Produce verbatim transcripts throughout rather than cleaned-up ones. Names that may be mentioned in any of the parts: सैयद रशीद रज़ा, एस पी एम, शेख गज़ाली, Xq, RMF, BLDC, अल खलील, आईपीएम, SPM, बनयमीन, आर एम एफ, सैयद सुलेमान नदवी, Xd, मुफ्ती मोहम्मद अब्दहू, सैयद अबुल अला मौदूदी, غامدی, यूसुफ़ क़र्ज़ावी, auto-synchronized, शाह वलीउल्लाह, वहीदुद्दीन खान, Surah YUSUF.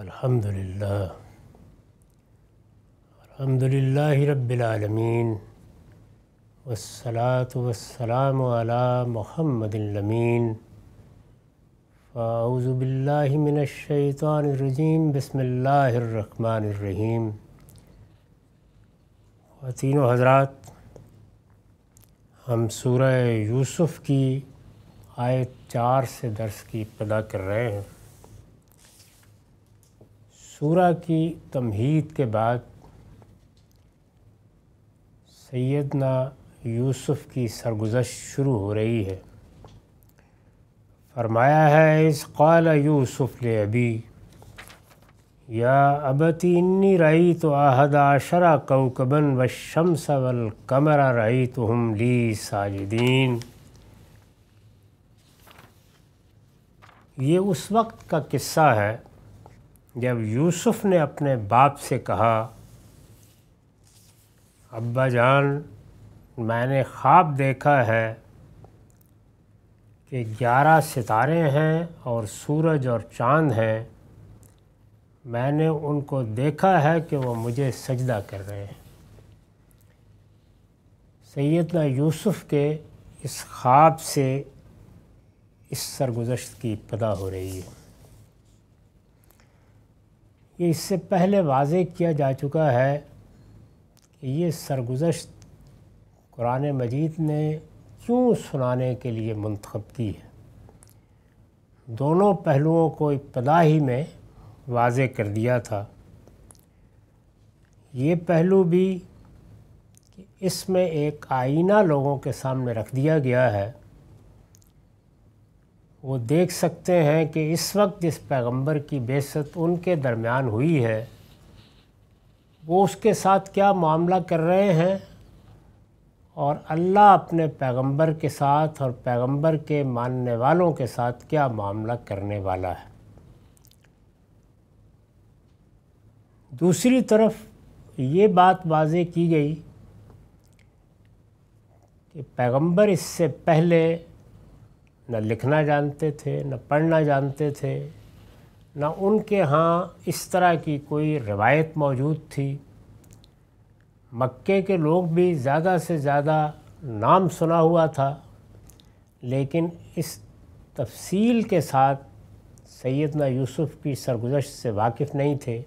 अल्हम्दुलिल्लाह अल्हम्दुलिल्लाहि रब्बिल आलमीन वस्सलातु वस्सलामु अला मुहम्मदिल अमीन। फ़ाऊज़ु बिल्लाहि मिनश शैतानिर रजीम, बिस्मिल्लाहिर रहमानिर रहीम। ख़वातीनो हज़रात, हम सूरह यूसुफ़ की आयत चार से दर्स की इब्तिदा कर रहे हैं। सूरह की तमहीद के बाद सैयदना यूसुफ़ की सरगुज़श्त शुरू हो रही है। फरमाया है, इस क़ाल यूसुफ़ ले अबी या अबती इन्नी रही तो आहदा अशरा कौकबन व शम्स वल कमरा रही तो हम ली साजिदीन। ये उस वक्त का किस्सा है जब यूसुफ़ ने अपने बाप से कहा, अब्बा जान, मैंने ख्वाब देखा है कि ग्यारह सितारे हैं और सूरज और चाँद हैं। मैंने उनको देखा है कि वो मुझे सजदा कर रहे हैं। सैयदना यूसुफ़ के इस ख्वाब से इस सरगुज़श्त की इब्तिदा हो रही है। ये इससे पहले वाज़े किया जा चुका है कि ये सरगुज़श्त कुरान मजीद ने क्यों सुनाने के लिए मुंतखब की है। दोनों पहलुओं को इब्तिदा ही में वाज़े कर दिया था। ये पहलू भी कि इसमें एक आईना लोगों के सामने रख दिया गया है। वो देख सकते हैं कि इस वक्त जिस पैगंबर की बेइज्जत उनके दरमियान हुई है, वो उसके साथ क्या मामला कर रहे हैं और अल्लाह अपने पैगंबर के साथ और पैगंबर के मानने वालों के साथ क्या मामला करने वाला है। दूसरी तरफ ये बात वाज़े की गई कि पैगंबर इससे पहले न लिखना जानते थे, न पढ़ना जानते थे, न उनके यहाँ इस तरह की कोई रिवायत मौजूद थी। मक्के के लोग भी ज़्यादा से ज़्यादा नाम सुना हुआ था, लेकिन इस तफसील के साथ सैयदना यूसुफ़ की सरगुज़श्त से वाकिफ़ नहीं थे।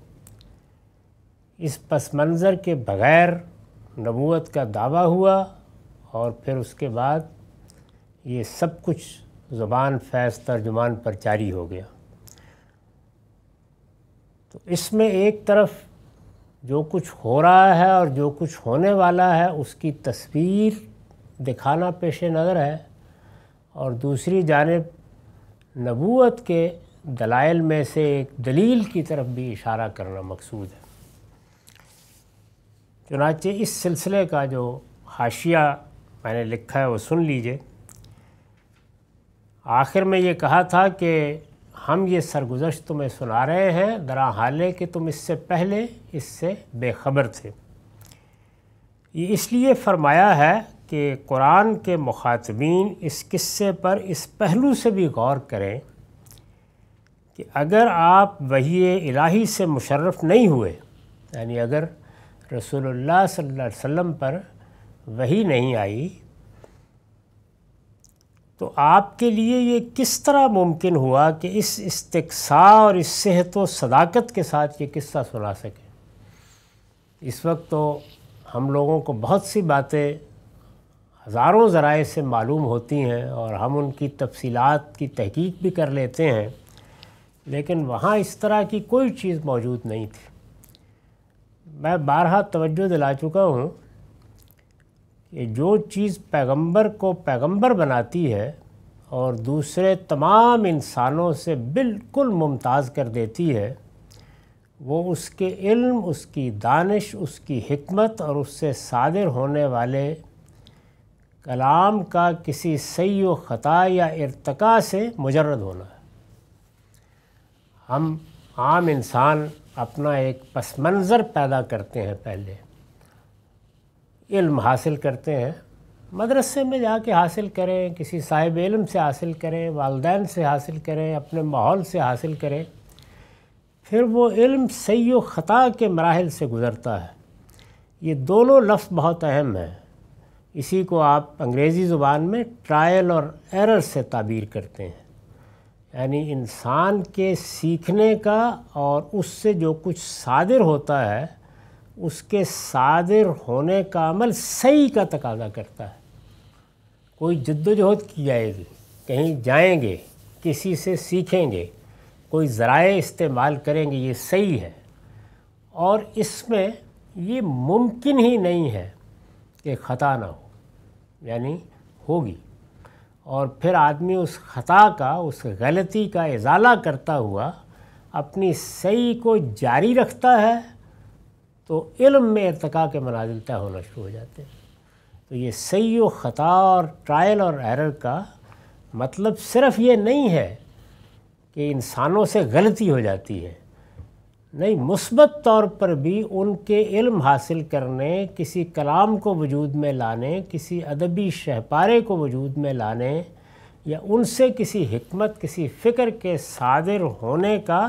इस पस मंज़र के बग़ैर नबूवत का दावा हुआ और फिर उसके बाद ये सब कुछ ज़ुबान फैज़ तर्जुमान पर जारी हो गया। तो इसमें एक तरफ जो कुछ हो रहा है और जो कुछ होने वाला है उसकी तस्वीर दिखाना पेश नज़र है, और दूसरी जानिब नबूवत के दलाइल में से एक दलील की तरफ भी इशारा करना मकसूद है। चुनांचे इस सिलसिले का जो हाशिया मैंने लिखा है वो सुन लीजिए। आखिर में ये कहा था कि हम ये सरगुज़श्त तुम्हें सुना रहे हैं, दरा हाले कि तुम इससे पहले इससे बेखबर थे। ये इसलिए फरमाया है कि कुरान के मुखातबीन इस किस्से पर इस पहलू से भी गौर करें कि अगर आप वही इलाही से मुशर्रफ नहीं हुए, यानी अगर रसूलुल्लाह सल्लल्लाहु अलैहि वसल्लम पर वही नहीं आई, तो आपके लिए ये किस तरह मुमकिन हुआ कि इस इस्तिक्सा और इस सेहत व सदाकत के साथ ये किस्सा सुना सकें। इस वक्त तो हम लोगों को बहुत सी बातें हज़ारों ज़राए से मालूम होती हैं और हम उनकी तफसीलात की तहकीक भी कर लेते हैं, लेकिन वहाँ इस तरह की कोई चीज़ मौजूद नहीं थी। मैं बारहा तवज्जो दिला चुका हूँ, ये जो चीज़ पैगंबर को पैगंबर बनाती है और दूसरे तमाम इंसानों से बिल्कुल मुमताज़ कर देती है, वो उसके इल्म, उसकी दानिश, उसकी हिकमत और उससे सादिर होने वाले कलाम का किसी सही व ख़ता या इर्तका से मुजर्रद होना है। हम आम इंसान अपना एक पस मंज़र पैदा करते हैं, पहले इल्म हासिल करते हैं, मदरसे में जाके हासिल करें, किसी साहिब इल्म से हासिल करें, वालदैन से हासिल करें, अपने माहौल से हासिल करें, फिर वो इल्म सही व ख़ता के मराहिल से गुज़रता है। ये दोनों लफ्ज़ बहुत अहम हैं। इसी को आप अंग्रेज़ी ज़ुबान में ट्रायल और एरर से ताबीर करते हैं, यानी इंसान के सीखने का और उससे जो कुछ सादिर होता है उसके सादिर होने का अमल सही का तकाज़ा करता है। कोई जद्दोजहद की जाएगी, कहीं जाएंगे, किसी से सीखेंगे, कोई ज़राए इस्तेमाल करेंगे, ये सही है। और इसमें ये मुमकिन ही नहीं है कि ख़ता ना हो, यानी होगी। और फिर आदमी उस ख़ता का, उस गलती का इजाला करता हुआ अपनी सही को जारी रखता है, तो इल्म में इरतका के मनाजिल तय होना शुरू हो जाते हैं। तो ये सही व ख़ता और ट्रायल और एरर का मतलब सिर्फ़ ये नहीं है कि इंसानों से गलती हो जाती है, नहीं, मुस्बत तौर पर भी उनके इल्म हासिल करने, किसी कलाम को वजूद में लाने, किसी अदबी शहपारे को वजूद में लाने, या उनसे किसी हिकमत, किसी फ़िक्र के सादिर होने का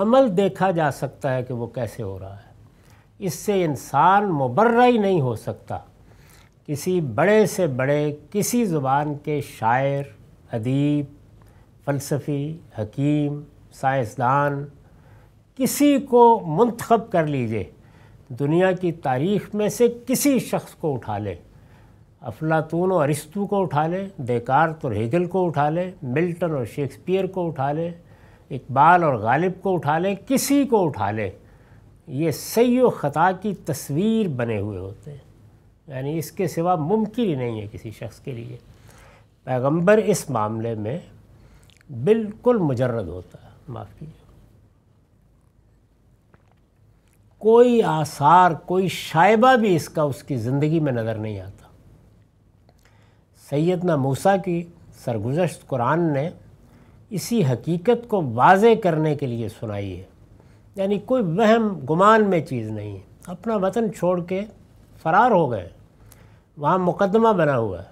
अमल देखा जा सकता है कि वो कैसे हो रहा है। इससे इंसान मुबर्रा ही नहीं हो सकता। किसी बड़े से बड़े, किसी ज़ुबान के शायर, अदीब, फ़लसफ़ी, हकीम, साइंसदान, किसी को मुंतखब कर लीजिए, दुनिया की तारीख़ में से किसी शख्स को उठा लें, अफलातून और अरिस्तु को उठा लें, देकार्त और हेगल को उठा लें, मिल्टन और शेक्सपियर को उठा लें, इकबाल और गालिब को उठा लें, किसी को उठा लें, ये सही व ख़ता की तस्वीर बने हुए होते हैं। यानी इसके सिवा मुमकिन ही नहीं है किसी शख्स के लिए। पैगम्बर इस मामले में बिल्कुल मुजर्रद होता है। माफ़ कीजिए, कोई आसार, कोई शायबा भी इसका उसकी ज़िंदगी में नज़र नहीं आता। सैयदना मूसा की सरगुज़श्त कुरान ने इसी हकीकत को वाज़े करने के लिए सुनाई है। यानी कोई वहम गुमान में चीज़ नहीं है। अपना वतन छोड़ के फ़रार हो गए, वहाँ मुकदमा बना हुआ है,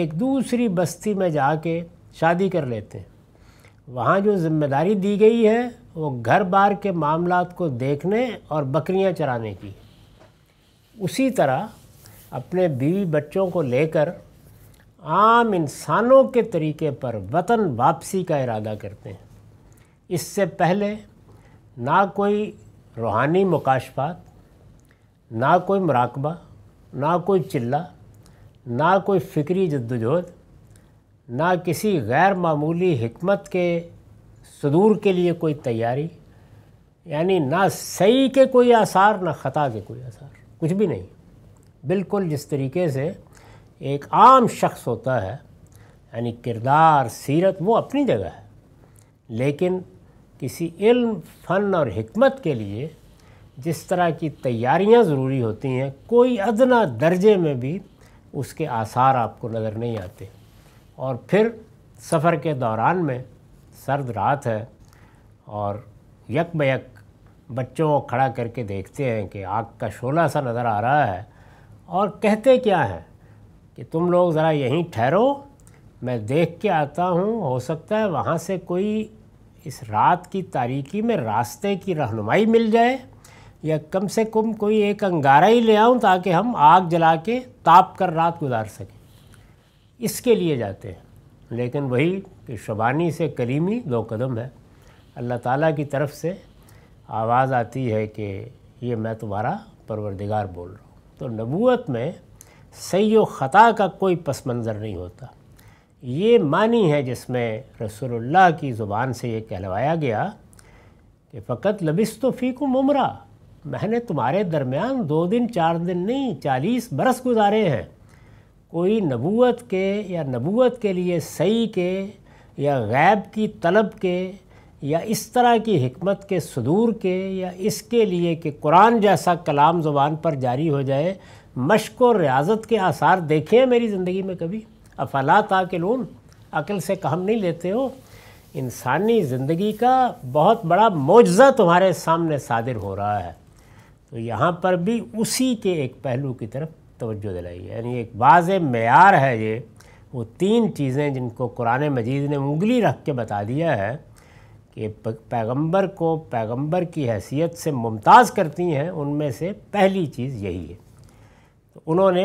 एक दूसरी बस्ती में जा के शादी कर लेते हैं। वहाँ जो ज़िम्मेदारी दी गई है वो घर बार के मामलात को देखने और बकरियां चराने की। उसी तरह अपने बीवी बच्चों को लेकर आम इंसानों के तरीके पर वतन वापसी का इरादा करते हैं। इससे पहले ना कोई रूहानी मुकाशफात, ना कोई मुराकबा, ना कोई चिल्ला, ना कोई फ़िक्री जद्दोजहद, ना किसी गैर मामूली हिकमत के सुदूर के लिए कोई तैयारी, यानी ना सही के कोई आसार, ना ख़ता के कोई आसार, कुछ भी नहीं। बिल्कुल जिस तरीके से एक आम शख्स होता है, यानी किरदार, सीरत, वो अपनी जगह है, लेकिन किसी इल्म, फ़न और हिकमत के लिए जिस तरह की तैयारियां ज़रूरी होती हैं, कोई अदना दर्जे में भी उसके आसार आपको नज़र नहीं आते। और फिर सफ़र के दौरान में सर्द रात है और यक बयक बच्चों को खड़ा करके देखते हैं कि आग का शोला सा नज़र आ रहा है, और कहते क्या हैं कि तुम लोग ज़रा यहीं ठहरो, मैं देख के आता हूँ, हो सकता है वहाँ से कोई इस रात की तारीकी में रास्ते की रहनुमाई मिल जाए, या कम से कम कोई एक अंगारा ही ले आऊँ ताकि हम आग जला के ताप कर रात गुजार सकें। इसके लिए जाते हैं। लेकिन वही कि शबानी से कलीमी दो कदम है। अल्लाह ताला की तरफ से आवाज़ आती है कि ये मैं तुम्हारा परवरदिगार बोल रहा हूँ। तो नबूवत में सही व ख़ता का कोई पस मंज़र नहीं होता। ये मानी है जिसमें रसूलुल्लाह की ज़ुबान से ये कहलवाया गया कि फ़कत लबिस्तु फ़ीकुम उम्रा, मैंने तुम्हारे दरमियान दो दिन चार दिन नहीं चालीस बरस गुजारे हैं। कोई नबूवत के या नबूवत के लिए सही के या गैब की तलब के या इस तरह की हिकमत के सुदूर के या इसके लिए कि कुरान जैसा कलाम ज़ुबान पर जारी हो जाए, मश्क और रियाजत के आसार देखे हैं मेरी ज़िंदगी में कभी? अफला ताकिलून, अकल से काम नहीं लेते हो? इंसानी ज़िंदगी का बहुत बड़ा मोजज़ा तुम्हारे सामने सादिर हो रहा है। तो यहाँ पर भी उसी के एक पहलू की तरफ तवज्जो दिलाई, यानी एक वाज़े मेयार है ये। वो तीन चीज़ें जिनको कुरान मजीद ने उंगली रख के बता दिया है कि कि पैगंबर को पैगंबर की हैसियत से मुमताज़ करती हैं, उनमें से पहली चीज़ यही है। तो उन्होंने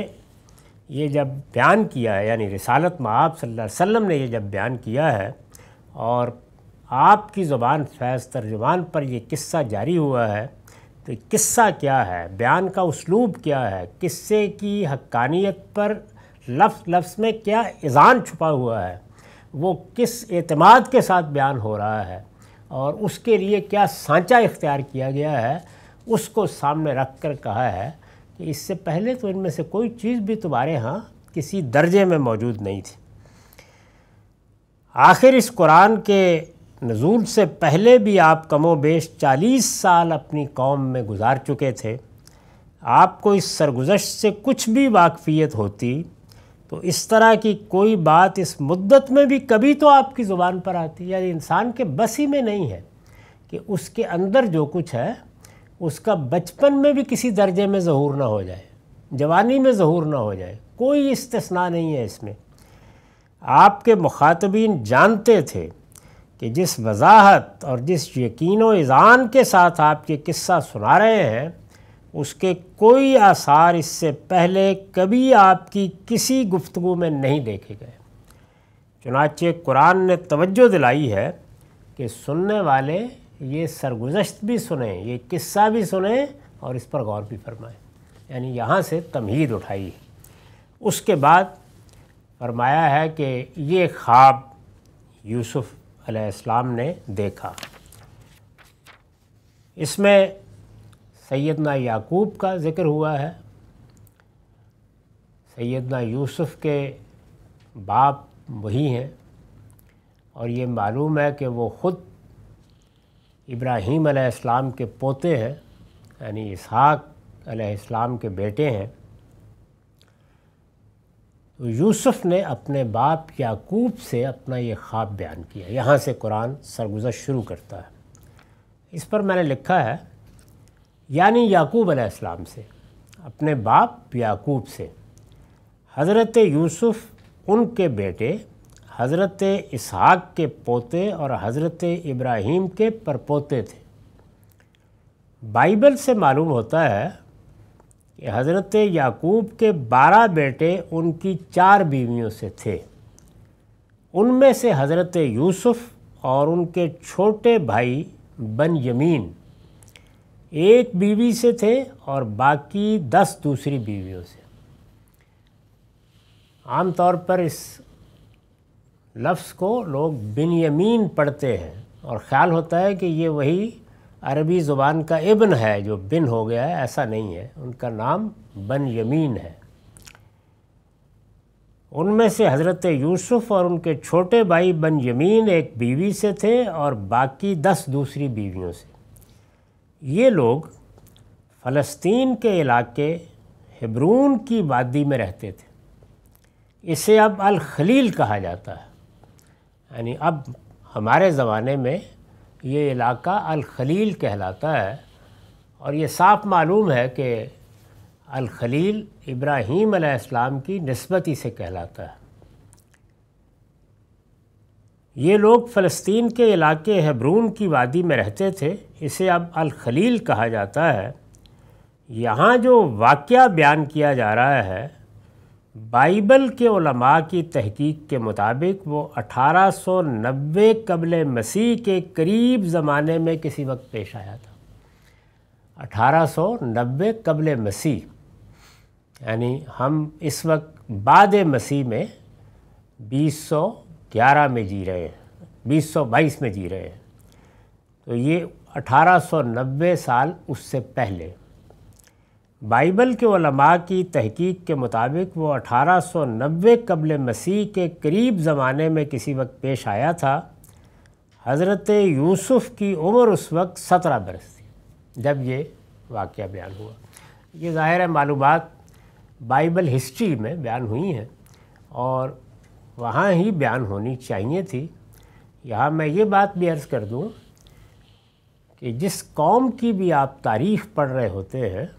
ये जब बयान किया है, यानी रिसालत में आप सल्लल्लाहु अलैहि वसल्लम ने ये जब बयान किया है और आपकी ज़ुबान फैज़ तर्जुमान पर ये किस्सा जारी हुआ है, तो किस्सा क्या है, बयान का उसलूब क्या है, किस्से की हक्कानियत पर लफ्ज़ लफ्ज़ में क्या इज़ान छुपा हुआ है, वो किस एतमाद के साथ बयान हो रहा है और उसके लिए क्या सांचा इख्तियार किया गया है, उसको सामने रख कर कहा है कि इससे पहले तो इनमें से कोई चीज़ भी तुम्हारे यहाँ किसी दर्जे में मौजूद नहीं थी। आखिर इस कुरान के नज़ूल से पहले भी आप कमोबेश चालीस साल अपनी कौम में गुजार चुके थे, आपको इस सरगुजश्त से कुछ भी वाकफ़ियत होती तो इस तरह की कोई बात इस मुद्दत में भी कभी तो आपकी ज़ुबान पर आती। यानी इंसान के बस ही में नहीं है कि उसके अंदर जो कुछ है उसका बचपन में भी किसी दर्जे में ज़हूर ना हो जाए, जवानी में ज़हूर ना हो जाए, कोई इस्तिस्ना नहीं है इसमें। आपके मुखातबीन जानते थे कि जिस वजाहत और जिस यकीन व इज़ान के साथ आप ये किस्सा सुना रहे हैं, उसके कोई आसार इससे पहले कभी आपकी किसी गुफ्तगू में नहीं देखे गए। चुनाचे कुरान ने तवज्जो दिलाई है कि सुनने वाले ये सरगुजश्त भी सुने, ये किस्सा भी सुने और इस पर गौर भी फरमाएं। यानी यहाँ से तमहीद उठाई। उसके बाद फरमाया है कि ये ख्वाब यूसुफ़ अलैहिस्सलाम ने देखा, इसमें सैयदना याकूब का ज़िक्र हुआ है, सैयदना यूसुफ़ के बाप वही हैं और ये मालूम है कि वो ख़ुद इब्राहीम अलैहिस्सलाम के पोते हैं, यानी इसहाक अलैहिस्सलाम के बेटे हैं। तो यूसुफ़ ने अपने बाप याकूब से अपना ये ख्वाब बयान किया। यहाँ से कुरान सरगुज़श्त शुरू करता है। इस पर मैंने लिखा है, यानी याकूब अलैहिस्सलाम से, अपने बाप याकूब से। हज़रत यूसुफ़ उनके बेटे, हज़रत इसहाक के पोते और हज़रत इब्राहीम के परपोते थे। बाइबल से मालूम होता है कि हज़रत याकूब के बारह बेटे उनकी चार बीवियों से थे। उनमें से हज़रत यूसुफ़ और उनके छोटे भाई बनयमीन एक बीवी से थे और बाकी दस दूसरी बीवियों से। आमतौर पर इस लफ्ज़ को लोग बिनयमीन पढ़ते हैं और ख़्याल होता है कि ये वही अरबी ज़ुबान का इब्न है जो बिन हो गया है, ऐसा नहीं है, उनका नाम बनयमीन है। उनमें से हज़रत यूसुफ़ और उनके छोटे भाई बनयमीन एक बीवी से थे और बाकी दस दूसरी बीवियों से। ये लोग फ़लस्तीन के इलाके हिब्रून की वादी में रहते थे। इसे अब अल खलील कहा जाता है, यानी अब हमारे ज़माने में ये इलाका अल खलील कहलाता है। और ये साफ मालूम है कि अल खलील इब्राहीम अलैहिस्सलाम की निस्बती से कहलाता है। ये लोग फ़लस्तीन के इलाके हिब्रून की वादी में रहते थे, इसे अब अल खलील कहा जाता है। यहाँ जो वाक़या बयान किया जा रहा है, बाइबल के उलमा की तहकीक के मुताबिक वो अठारह सौ नब्बे क़ब्ल मसीह के करीब ज़माने में किसी वक्त पेश आया था। अठारह सौ नब्बे क़ब्ल मसीह, यानी हम इस वक्त बाद मसीह में बीस सौ ग्यारह में जी रहे हैं, बीस सौ बाईस में जी रहे हैं, तो ये अठारह सौ नब्बे साल उससे पहले। बाइबल के उलमा की तहकीक के मुताबिक वो अठारह सौ नब्बे क़ब्ल मसीह के करीब ज़माने में किसी वक्त पेश आया था। हज़रत यूसुफ़ की उम्र उस वक्त सत्रह बरस थी जब ये वाक़या बयान हुआ। ये ज़ाहिर है मालूमात बाइबल हिस्ट्री में बयान हुई हैं और वहाँ ही बयान होनी चाहिए थी। यहाँ मैं ये बात भी अर्ज़ कर दूँ कि जिस कौम की भी आप तारीख़ पढ़ रहे होते हैं,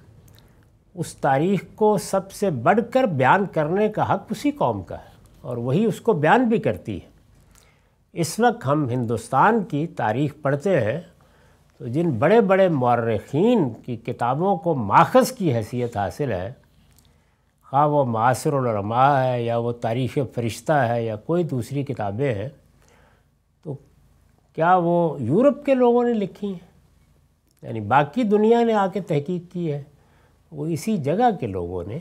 उस तारीख़ को सबसे बढ़कर बयान करने का हक़ उसी कौम का है और वही उसको बयान भी करती है। इस वक्त हम हिंदुस्तान की तारीख़ पढ़ते हैं तो जिन बड़े बड़े मौर्रखीन की किताबों को माखज़ की हैसियत हासिल है, ख़ा वो मासिर उलमा है या वो तारीख़ फ़रिश्ता है या कोई दूसरी किताबें हैं, तो क्या वो यूरोप के लोगों ने लिखी हैं? यानी बाकी दुनिया ने आके तहकीक की है, वो इसी जगह के लोगों ने,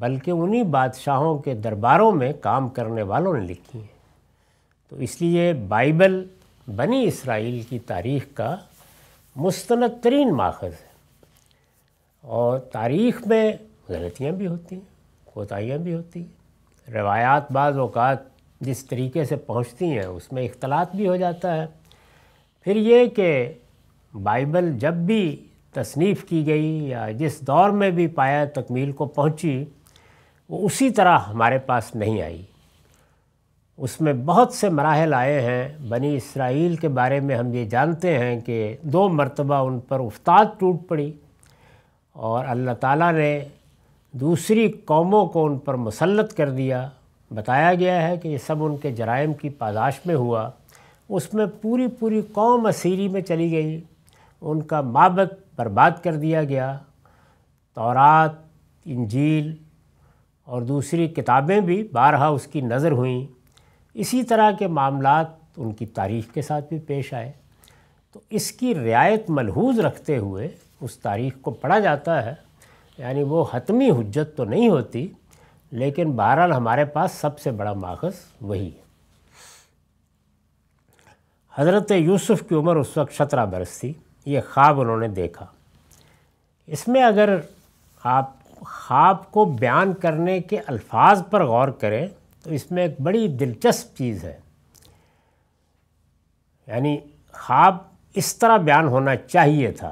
बल्कि उन्हीं बादशाहों के दरबारों में काम करने वालों ने लिखी हैं। तो इसलिए बाइबल बनी इसराइल की तारीख़ का मुस्तनद तरीन माखज़ है। और तारीख़ में गलतियाँ भी होती हैं, कोताहियाँ भी होती हैं, रवायात बाज़ औक़ात जिस तरीके से पहुँचती हैं उसमें इख्तलात भी हो जाता है। फिर ये कि बाइबल जब भी तसनीफ़ की गई या जिस दौर में भी पाया तकमील को पहुँची, वो उसी तरह हमारे पास नहीं आई। उसमें बहुत से मराहल आए हैं। बनी इसराइल के बारे में हम ये जानते हैं कि दो मरतबा उन पर उफ्ताद टूट पड़ी और अल्लाह ताला ने दूसरी कौमों को उन पर मुसल्लत कर दिया। बताया गया है कि ये सब उनके जराइम की पादाश में हुआ। उसमें पूरी पूरी कौम असीरी में चली गई, उनका माबद बर्बाद कर दिया गया। तौरात, इंजील और दूसरी किताबें भी बारहा उसकी नज़र हुईं। इसी तरह के मामलात उनकी तारीख़ के साथ भी पेश आए। तो इसकी रियायत मलहूज़ रखते हुए उस तारीख़ को पढ़ा जाता है, यानी वो हतमी हुज्जत तो नहीं होती, लेकिन बहरहाल हमारे पास सबसे बड़ा माखज़ वही है। हज़रत यूसुफ़ की उम्र उस वक्त सत्रह बरस थी। ये ख्वाब उन्होंने देखा। इसमें अगर आप ख्वाब को बयान करने के अल्फाज पर गौर करें तो इसमें एक बड़ी दिलचस्प चीज़ है। यानी ख्वाब इस तरह बयान होना चाहिए था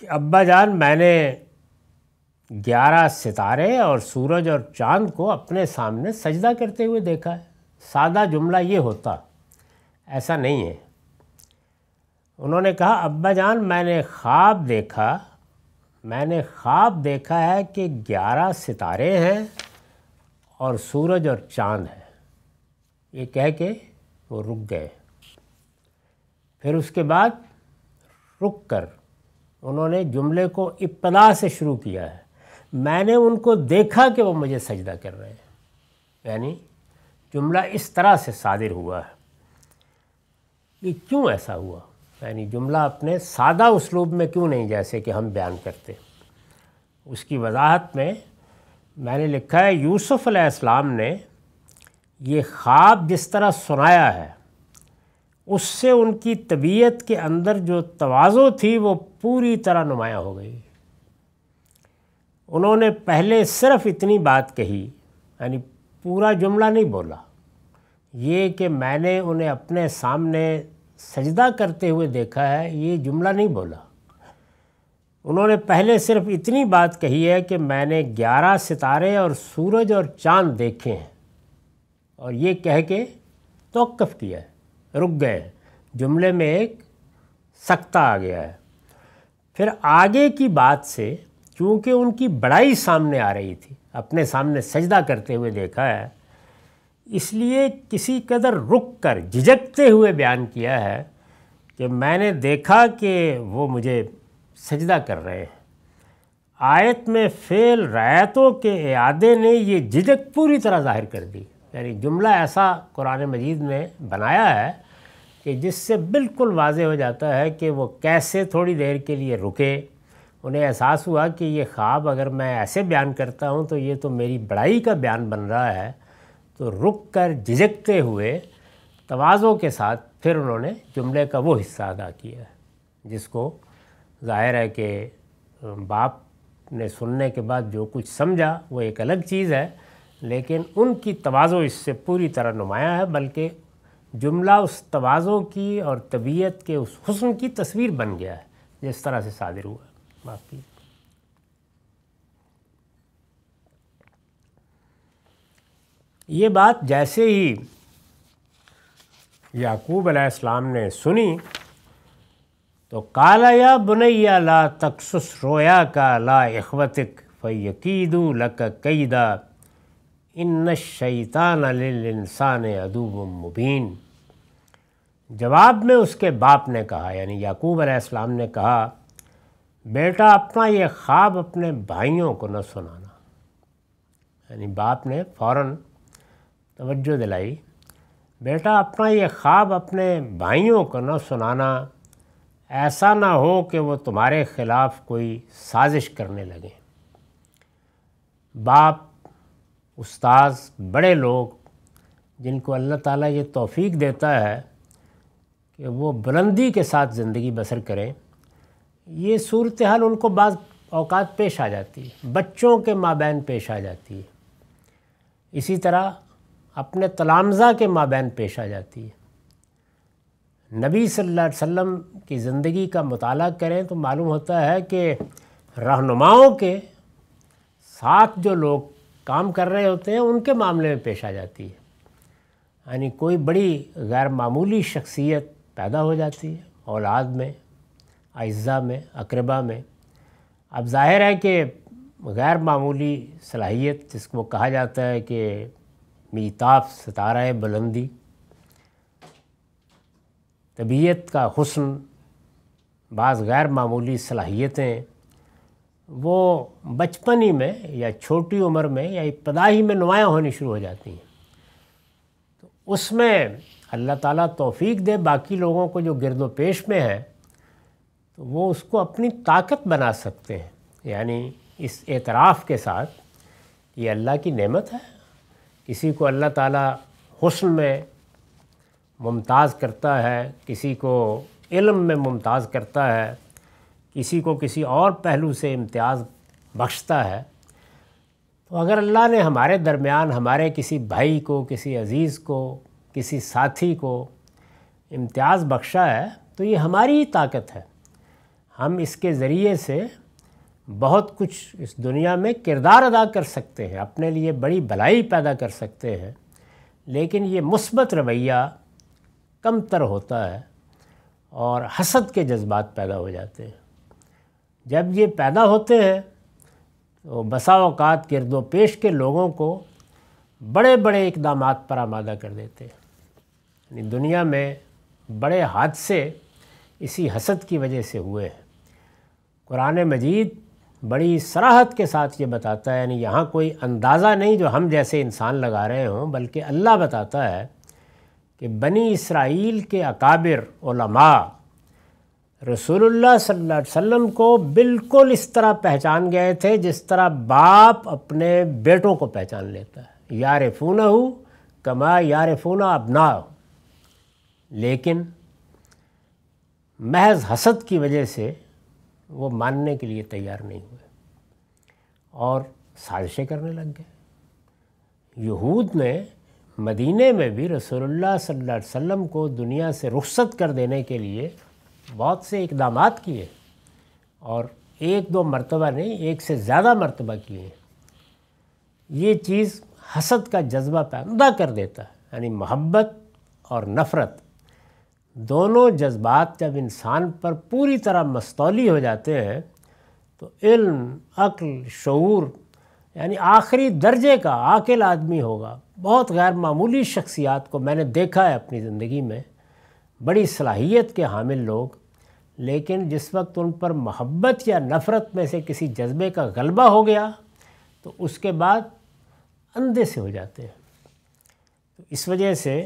कि अब्बा जान, मैंने ग्यारह सितारे और सूरज और चाँद को अपने सामने सजदा करते हुए देखा है। सादा जुमला ये होता, ऐसा नहीं है। उन्होंने कहा, अब्बा जान मैंने ख्वाब देखा, मैंने ख्वाब देखा है कि ग्यारह सितारे हैं और सूरज और चाँद है। ये कह के वो रुक गए। फिर उसके बाद रुक कर उन्होंने जुमले को इब्तिदा से शुरू किया है, मैंने उनको देखा कि वो मुझे सजदा कर रहे हैं। यानी जुमला इस तरह से सादिर हुआ है। ये क्यों ऐसा हुआ? यानी जुमला अपने सादा उसलूब में क्यों नहीं, जैसे कि हम बयान करते? उसकी वजाहत में मैंने लिखा है, यूसुफ़ अलैहिस्सलाम ने ये ख्वाब जिस तरह सुनाया है उससे उनकी तबीयत के अंदर जो तवाज़ो थी वो पूरी तरह नुमाया हो गई। उन्होंने पहले सिर्फ़ इतनी बात कही, यानी पूरा जुमला नहीं बोला, ये कि मैंने उन्हें अपने सामने सजदा करते हुए देखा है, ये जुमला नहीं बोला। उन्होंने पहले सिर्फ इतनी बात कही है कि मैंने ग्यारह सितारे और सूरज और चाँद देखे हैं, और ये कह के तौक़ुफ़ किया है, रुक गए। जुमले में एक सख्ता आ गया है। फिर आगे की बात से, क्योंकि उनकी बड़ाई सामने आ रही थी, अपने सामने सजदा करते हुए देखा है, इसलिए किसी कदर रुक कर झिझकते हुए बयान किया है कि मैंने देखा कि वो मुझे सजदा कर रहे हैं। आयत में फ़ेल रायतों के इयादे ने ये झिझक पूरी तरह ज़ाहिर कर दी। यानी जुमला ऐसा कुरान मजीद ने बनाया है कि जिससे बिल्कुल वाजे हो जाता है कि वो कैसे थोड़ी देर के लिए रुके। उन्हें एहसास हुआ कि ये ख्वाब अगर मैं ऐसे बयान करता हूँ तो ये तो मेरी बड़ाई का बयान बन रहा है। तो रुक कर झिझकते हुए तवाज़ो के साथ फिर उन्होंने जुमले का वो हिस्सा अदा किया है जिसको ज़ाहिर है कि बाप ने सुनने के बाद जो कुछ समझा वो एक अलग चीज़ है, लेकिन उनकी तवाज़ो इससे पूरी तरह नुमाया है। बल्कि जुमला उस तवाज़ो की और तबीयत के उस हुस्न की तस्वीर बन गया है जिस तरह से सादिर हुआ। बाकी ये बात जैसे ही याकूब अलैहिस्सलाम ने सुनी तो काला या बुनैया ला तकसुस रोया का ला इख्वतिक फ़यकीदू लक कैदा इन्न शैतान लिल्इंसान अदुव्वुम मुबीन। जवाब में उसके बाप ने कहा, यानी याकूब अलैहिस्सलाम ने कहा, बेटा अपना ये ख्वाब अपने भाइयों को न सुनाना। यानी बाप ने फ़ौरन तवज्जो दिलाई, बेटा अपना ये ख्वाब अपने भाइयों को न सुनाना, ऐसा ना हो कि वो तुम्हारे ख़िलाफ़ कोई साजिश करने लगे। बाप, उस्ताद, बड़े लोग जिनको अल्लाह ताला ये तौफीक देता है कि वो बुलंदी के साथ ज़िंदगी बसर करें, ये सूरत हाल उनको बाज़ औकात पेश आ जाती है, बच्चों के माबैन पेश आ जाती है, इसी तरह अपने तलामज़ा के माबैन पेश आ जाती है। नबी सल्लल्लाहु अलैहि वसल्लम की ज़िंदगी का मुताला करें तो मालूम होता है कि रहनुमाओं के साथ जो लोग काम कर रहे होते हैं उनके मामले में पेश आ जाती है। यानी कोई बड़ी गैर मामूली शख्सियत पैदा हो जाती है औलाद में, अज्जा में, अकरबा में। अब जाहिर है कि गैर मामूली सलाहियत जिसको कहा जाता है कि मीताफ़ सितारा बुलंदी, तबीयत का हुस्न, बाज़ गैर मामूली सलाहियतें वो बचपन ही में या छोटी उम्र में या इब्तदाई में नुमायाँ होनी शुरू हो जाती हैं। तो उसमें अल्लाह ताला तौफीक दे बाकी लोगों को जो गिरदो पेश में है तो वो उसको अपनी ताकत बना सकते हैं, यानी इस एतराफ़ के साथ ये अल्लाह की नेमत है। किसी को अल्लाह ताला हुस्न में मुमताज़ करता है, किसी को इल्म में मुमताज़ करता है, किसी को किसी और पहलू से इम्तियाज़ बख्शता है। तो अगर अल्लाह ने हमारे दरमियान हमारे किसी भाई को, किसी अज़ीज़ को, किसी साथी को इम्तियाज़ बख्शा है तो ये हमारी ही ताकत है। हम इसके ज़रिए से बहुत कुछ इस दुनिया में किरदार अदा कर सकते हैं, अपने लिए बड़ी भलाई पैदा कर सकते हैं। लेकिन ये मुस्बत रवैया कमतर होता है और हसद के जज्बात पैदा हो जाते हैं। जब ये पैदा होते हैं तो बसा औकात गिरदो पेश के लोगों को बड़े बड़े इकदाम पर आमादा कर देते हैं। यानी दुनिया में बड़े हादसे इसी हसद की वजह से हुए हैं। कुरान मजीद बड़ी सराहत के साथ ये बताता है, यानी यहाँ कोई अंदाज़ा नहीं जो हम जैसे इंसान लगा रहे हों, बल्कि अल्लाह बताता है कि बनी इसराइल के अकाबिर उलमा रसूलुल्लाह सल्लल्लाहु अलैहि वसल्लम को बिल्कुल इस तरह पहचान गए थे जिस तरह बाप अपने बेटों को पहचान लेता है, यारिफूनहु कमा यारिफून अबनाहु। लेकिन महज हसद की वजह से वो मानने के लिए तैयार नहीं हुए और साजिशें करने लग गए। यहूद ने मदीने में भी रसूलुल्लाह सल्लल्लाहु अलैहि वसल्लम को दुनिया से रुखसत कर देने के लिए बहुत से इक़दामात किए और एक दो मरतबा नहीं, एक से ज़्यादा मरतबा किए। ये चीज़ हसद का जज्बा पैदा कर देता है। यानी मोहब्बत और नफ़रत दोनों जज्बात जब इंसान पर पूरी तरह मस्तौली हो जाते हैं तो इल्म, अक्ल, शऊर, यानी आखिरी दर्जे का आकिल आदमी होगा। बहुत गैर मामूली शख्सियात को मैंने देखा है अपनी ज़िंदगी में, बड़ी सलाहियत के हामिल लोग, लेकिन जिस वक्त उन पर मोहब्बत या नफ़रत में से किसी जज्बे का गलबा हो गया तो उसके बाद अंधे से हो जाते हैं। तो इस वजह से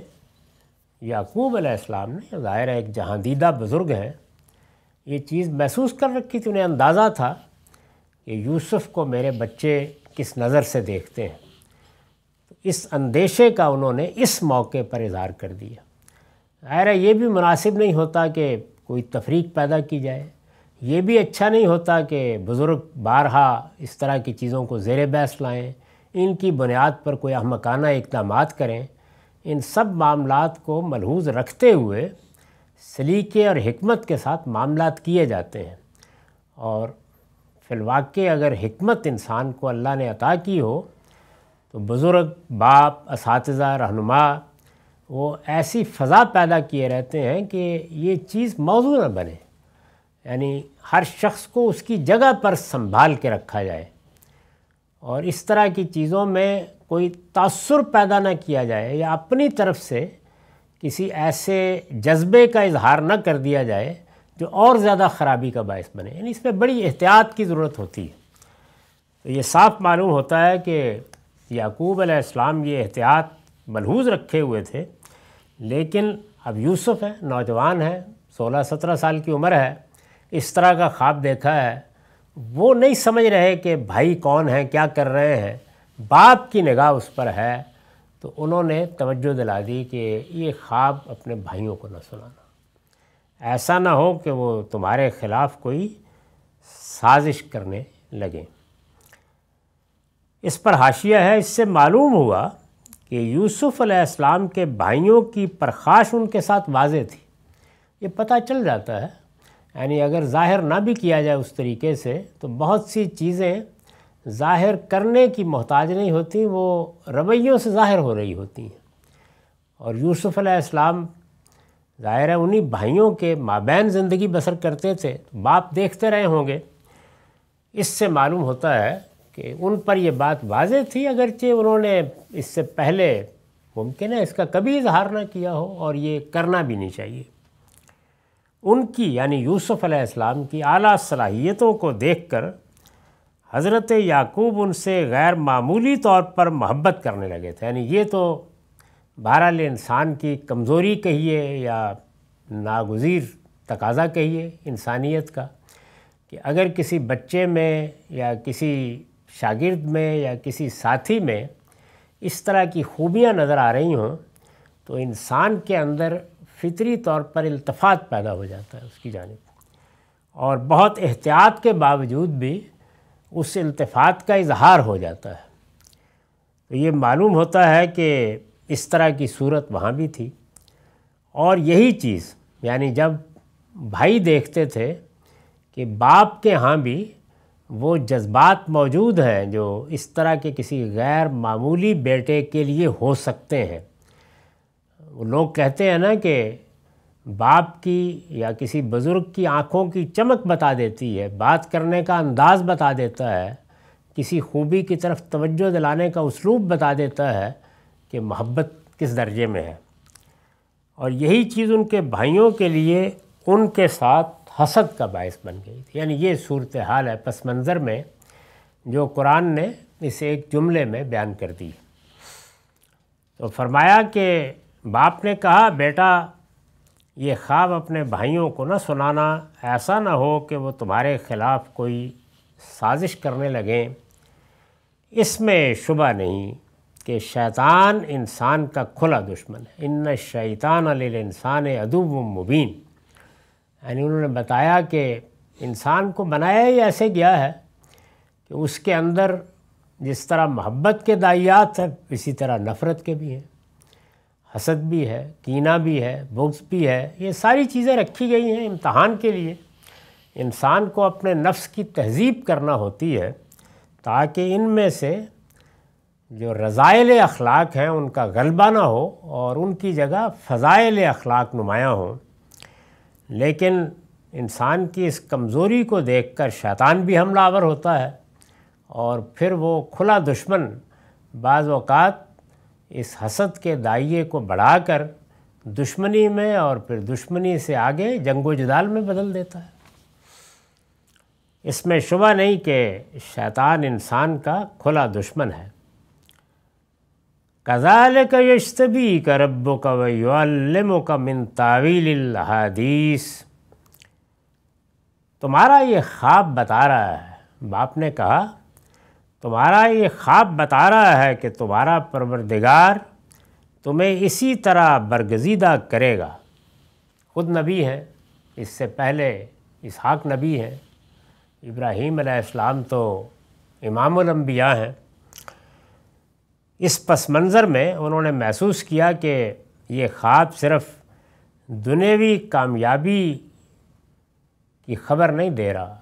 याकूब अलैहिस्सलाम ने, ज़ाहिर है एक जहांदीदा बुज़ुर्ग हैं, ये चीज़ महसूस कर रखी थी। उन्हें अंदाज़ा था कि यूसुफ़ को मेरे बच्चे किस नज़र से देखते हैं। तो इस अंदेशे का उन्होंने इस मौके पर इज़हार कर दिया। ज़ाहिर है ये भी मुनासिब नहीं होता कि कोई तफरीक पैदा की जाए, ये भी अच्छा नहीं होता कि बुज़ुर्ग बारहा इस तरह की चीज़ों को ज़ेर बहस लाएँ, इनकी बुनियाद पर कोई अहमकाना इक़दामात करें। इन सब मामलात को मलहूज़ रखते हुए सलीके और हिकमत के साथ मामलात किए जाते हैं। और फिलवाक़े अगर हिकमत इंसान को अल्लाह ने अता की हो तो बुज़ुर्ग, बाप, असातिज़ा, रहनुमा वो ऐसी फ़ज़ा पैदा किए रहते हैं कि ये चीज़ मौजू न बने। यानी हर शख्स को उसकी जगह पर संभाल के रखा जाए और इस तरह की चीज़ों में कोई तासुर पैदा ना किया जाए या अपनी तरफ से किसी ऐसे जज्बे का इजहार न कर दिया जाए जो और ज़्यादा ख़राबी का बायस बने। यानी इस पर बड़ी एहतियात की ज़रूरत होती है। तो ये साफ मालूम होता है कि याकूब अलैहिस्सलाम ये एहतियात मलहूज़ रखे हुए थे, लेकिन अब यूसुफ है, नौजवान है, सोलह सत्रह साल की उम्र है, इस तरह का ख्वाब देखा है, वो नहीं समझ रहे कि भाई कौन है, क्या कर रहे हैं। बाप की निगाह उस पर है, तो उन्होंने तवज्जो दिला दी कि ये ख्वाब अपने भाइयों को न सुनाना, ऐसा ना हो कि वो तुम्हारे ख़िलाफ़ कोई साजिश करने लगे। इस पर हाशिया है, इससे मालूम हुआ कि यूसुफ अलैहिस्सलाम के भाइयों की परखाश उनके साथ वाज़े थी। ये पता चल जाता है, यानी अगर ज़ाहिर ना भी किया जाए उस तरीके से, तो बहुत सी चीज़ें ज़ाहिर करने की मोहताज नहीं होती, वो रवैयों से ज़ाहिर हो रही होती हैं। और यूसुफ अलैहिस्सलाम ज़ाहिर है उन्हीं भाइयों के माबैन ज़िंदगी बसर करते थे, तो बाप देखते रहे होंगे। इससे मालूम होता है कि उन पर यह बात वाज़ेह थी, अगरचे उन्होंने इससे पहले मुमकिन है इसका कभी इजहार ना किया हो, और ये करना भी नहीं चाहिए। उनकी यानी यूसुफ अलैहिस्सलाम की आला सलाहियतों को देखकर हज़रत याकूब उनसे गैर मामूली तौर पर मोहब्बत करने लगे थे। यानी ये तो बहरहाल इंसान की कमज़ोरी कहिए या नागुज़ीर तकाज़ा कहिए इंसानियत का, कि अगर किसी बच्चे में या किसी शागिर्द में या किसी साथी में इस तरह की खूबियां नज़र आ रही हों, तो इंसान के अंदर फ़ितरी तौर पर इल्तफ़ात पैदा हो जाता है उसकी जानिब, और बहुत एहतियात के बावजूद भी उस इल्तफ़ात का इजहार हो जाता है। तो ये मालूम होता है कि इस तरह की सूरत वहाँ भी थी। और यही चीज़ यानी जब भाई देखते थे कि बाप के यहाँ भी वो जज्बात मौजूद हैं जो इस तरह के किसी गैर मामूली बेटे के लिए हो सकते हैं। लोग कहते हैं ना कि बाप की या किसी बुज़ुर्ग की आँखों की चमक बता देती है, बात करने का अंदाज़ बता देता है, किसी खूबी की तरफ तवज्जो दिलाने का उसलूब बता देता है कि मोहब्बत किस दर्जे में है। और यही चीज़ उनके भाइयों के लिए उनके साथ हसद का बायस बन गई थी। यानी ये सूरत हाल है पस मंज़र में, जो कुरान ने इसे एक जुमले में बयान कर दी। तो फरमाया कि बाप ने कहा, बेटा ये ख्वाब अपने भाइयों को ना सुनाना, ऐसा ना हो कि वो तुम्हारे ख़िलाफ़ कोई साजिश करने लगें। इसमें शुबा नहीं कि शैतान इंसान का खुला दुश्मन है। इन्ना शैतान लिल इंसान अदुव्व मुबीन। यानी उन्होंने बताया कि इंसान को बनाया ही ऐसे गया है कि उसके अंदर जिस तरह मोहब्बत के दायियात हैं, इसी तरह नफ़रत के भी हैं, हसद भी है, कीना भी है, बुग़्ज़ भी है। ये सारी चीज़ें रखी गई हैं इम्तहान के लिए। इंसान को अपने नफ्स की तहज़ीब करना होती है, ताकि इनमें से जो रज़ाइल अखलाक हैं उनका गलबा ना हो और उनकी जगह फ़ज़ाइल अखलाक नुमायाँ हों। लेकिन इंसान की इस कमज़ोरी को देखकर शैतान भी हमलावर होता है, और फिर वो खुला दुश्मन बाज़ औक़ात इस हसद के दाइये को बढ़ाकर दुश्मनी में और फिर दुश्मनी से आगे जंगो जदाल में बदल देता है। इसमें शुबा नहीं कि शैतान इंसान का खुला दुश्मन है। कज़ालिक यज्तबीक रब्बुक व युअल्लिमुक मिन तावीलिल अहादीस। तुम्हारा ये ख्वाब बता रहा है, बाप ने कहा, तुम्हारा ये ख्वाब बता रहा है कि तुम्हारा परवरदिगार तुम्हें इसी तरह बरगजीदा करेगा। ख़ुद नबी हैं, इससे पहले इसहाक़ नबी हैं, इब्राहीम अलैहिस्सलाम तो इमामुल अंबिया हैं। इस पस मंज़र में उन्होंने महसूस किया कि ये ख्वाब सिर्फ़ दुनियावी कामयाबी की ख़बर नहीं दे रहा,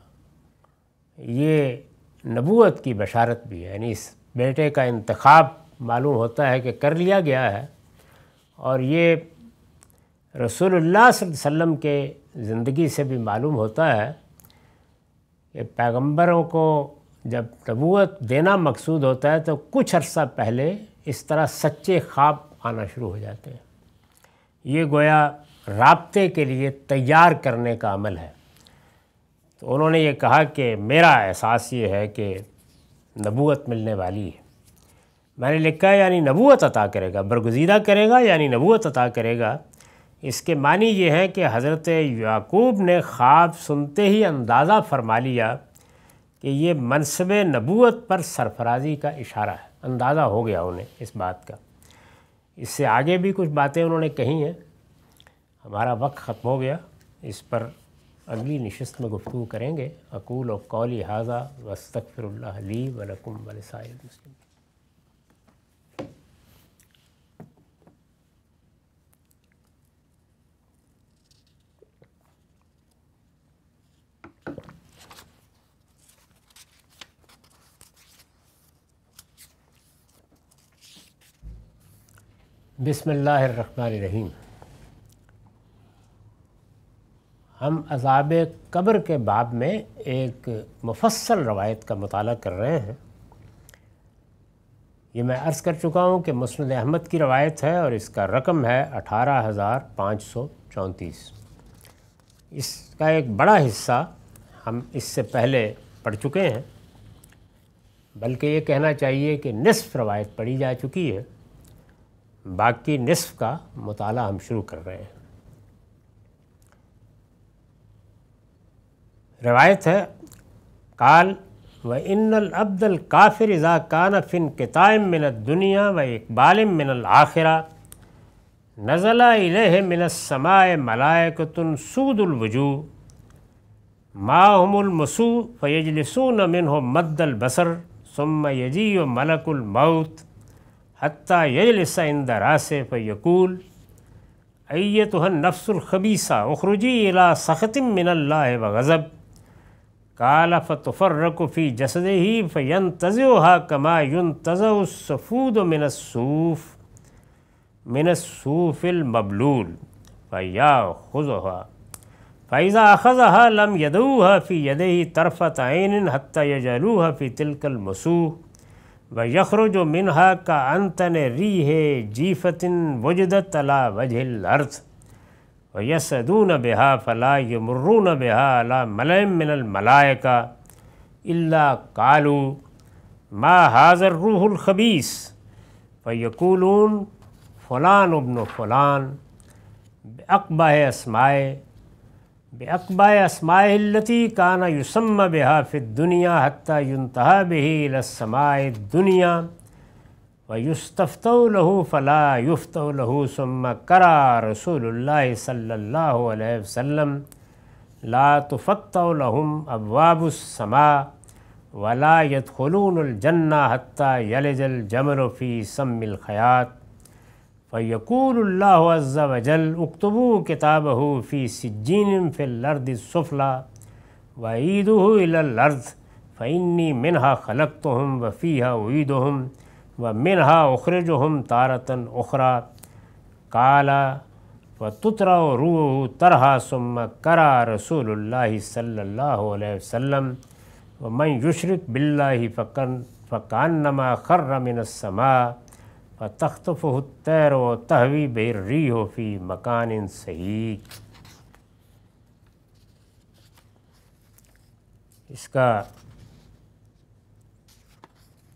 ये नबूवत की बशारत भी है। यानी इस बेटे का इंतखाब मालूम होता है कि कर लिया गया है, और ये रसूलुल्लाह सल्लल्लाहु अलैहि वसल्लम के ज़िंदगी से भी मालूम होता है कि पैगंबरों को जब नबूवत देना मकसूद होता है तो कुछ अरसा पहले इस तरह सच्चे ख्वाब आना शुरू हो जाते हैं। ये गोया राब्ते के लिए तैयार करने का अमल है। तो उन्होंने ये कहा कि मेरा एहसास ये है कि नबूवत मिलने वाली है। मैंने लिखा यानी नबूवत अता करेगा, बरगुज़ीदा करेगा यानी नबूवत अता करेगा। इसके मानी ये हैं कि हज़रत याकूब ने ख्वाब सुनते ही अंदाज़ा फरमा लिया कि ये मनसब नबूवत पर सरफराजी का इशारा है। अंदाज़ा हो गया उन्हें इस बात का। इससे आगे भी कुछ बातें उन्होंने कही हैं, हमारा वक्त ख़त्म हो गया। इस पर अगली नशिस्त में गुफ्तगू करेंगे। अकूल व कौली हाज़ा वस्तग़फिरुल्लाह ली व लकुम व लिसाइरिल मुस्लिमीन। बिस्मिल्लाहिर्रहमानिर्रहीम। हम अज़ाब कब्र के बाब में एक मुफस्सल रवायत का मुताला कर रहे हैं। ये मैं अर्ज़ कर चुका हूँ कि मुस्नद अहमद की रवायत है और इसका रकम है अठारह हज़ार पाँच सौ चौंतीस। इसका एक बड़ा हिस्सा हम इससे पहले पढ़ चुके हैं, बल्कि ये कहना चाहिए कि निसफ़ रवायत पढ़ी जा चुकी है, बाकी निसफ़ का मुताला हम शुरू कर रहे हैं। रवायत है काल व इन्नल अब्दल काफिर इज़ा कान फिन किताइम मिनद दुनिया व इकबालिम मिनल आखिरा नज़ला इलैहि मिनस समाए मलाइकतुन सूदुल वजू मा हुमुल मसू फयजलिसून मिनहुम मद्दल बसर सुम्मा यजीउ मलकुल मौत हत्ता यजलिस इंदा रासे फयकूल अय्यतुहन नफ्सुल खबीसा उखरुजी इला सखतिम मिनल्लाह व गज़ब काल फतफर्रकु फी जसदिही फयंतज़िउहा कमा युंतज़उ सफूद मिनस्सूफ मिनस्सूफिल मबलूल फयाखुज़ुहा फइज़ा अखज़हा लम यदऊहा फी यदिही तरफ़त ऐनिन हत्ता यजलूहा फी तिलकल मसूह व यखरुजु मिनहा का अंतन रीहे जीफतिन वजदत अला वजहिल अर्थ व यसदून बिहा फला यमुर्रून बिहा अला मलयम मिनल मलायका इल्ला कालू मा हाज़र रूहुल खबीस फयकूलून फ़लान इब्न फ़लान बिअक़बाह अस्माए बेअक़बाए अस्माए लती काना युसम्मा बिहा फ़िद दुनिया हत्ता युंतहा बिही इलस्समाए दुनिया व युस्तफ़तऊ लहू फ़ला युफ़तऊ लहू सुम्मा करा रसूलुल्लाह सल्लल्लाहु अलैहि वसल्लम ला तुफ़त्तऊ लहुम अब्वाबुस्समा वला यदख़ुलूनुल जन्ना हत्ता यलजल जमलु फ़ी सम्मिल खयात फ़यक़ूलुल्लाहु अज़्ज़ा व जल उक्तबू किताबहू फ़ी सिज्जीन फ़िल अर्दि सुफ़ला व ईदुहू इलल अर्द फ़इन्नी मिनहा ख़लक़्तुहुम व फ़ीहा उईदुहुम व मिनहा उख़रिजुहुम तारतन उख़रा काला व तुतरऊ रूहुहू तरहा सुम्मा करा रसूलुल्लाहि सल्लल्लाहु अलैहि वसल्लम व मन युश्रिक बिल्लाहि फ़कअन्नमा ख़र्र मिनस समा तख्तफ़ुहु तैरो तहवी बेर्रीहो फ़ी मकान सही। इसका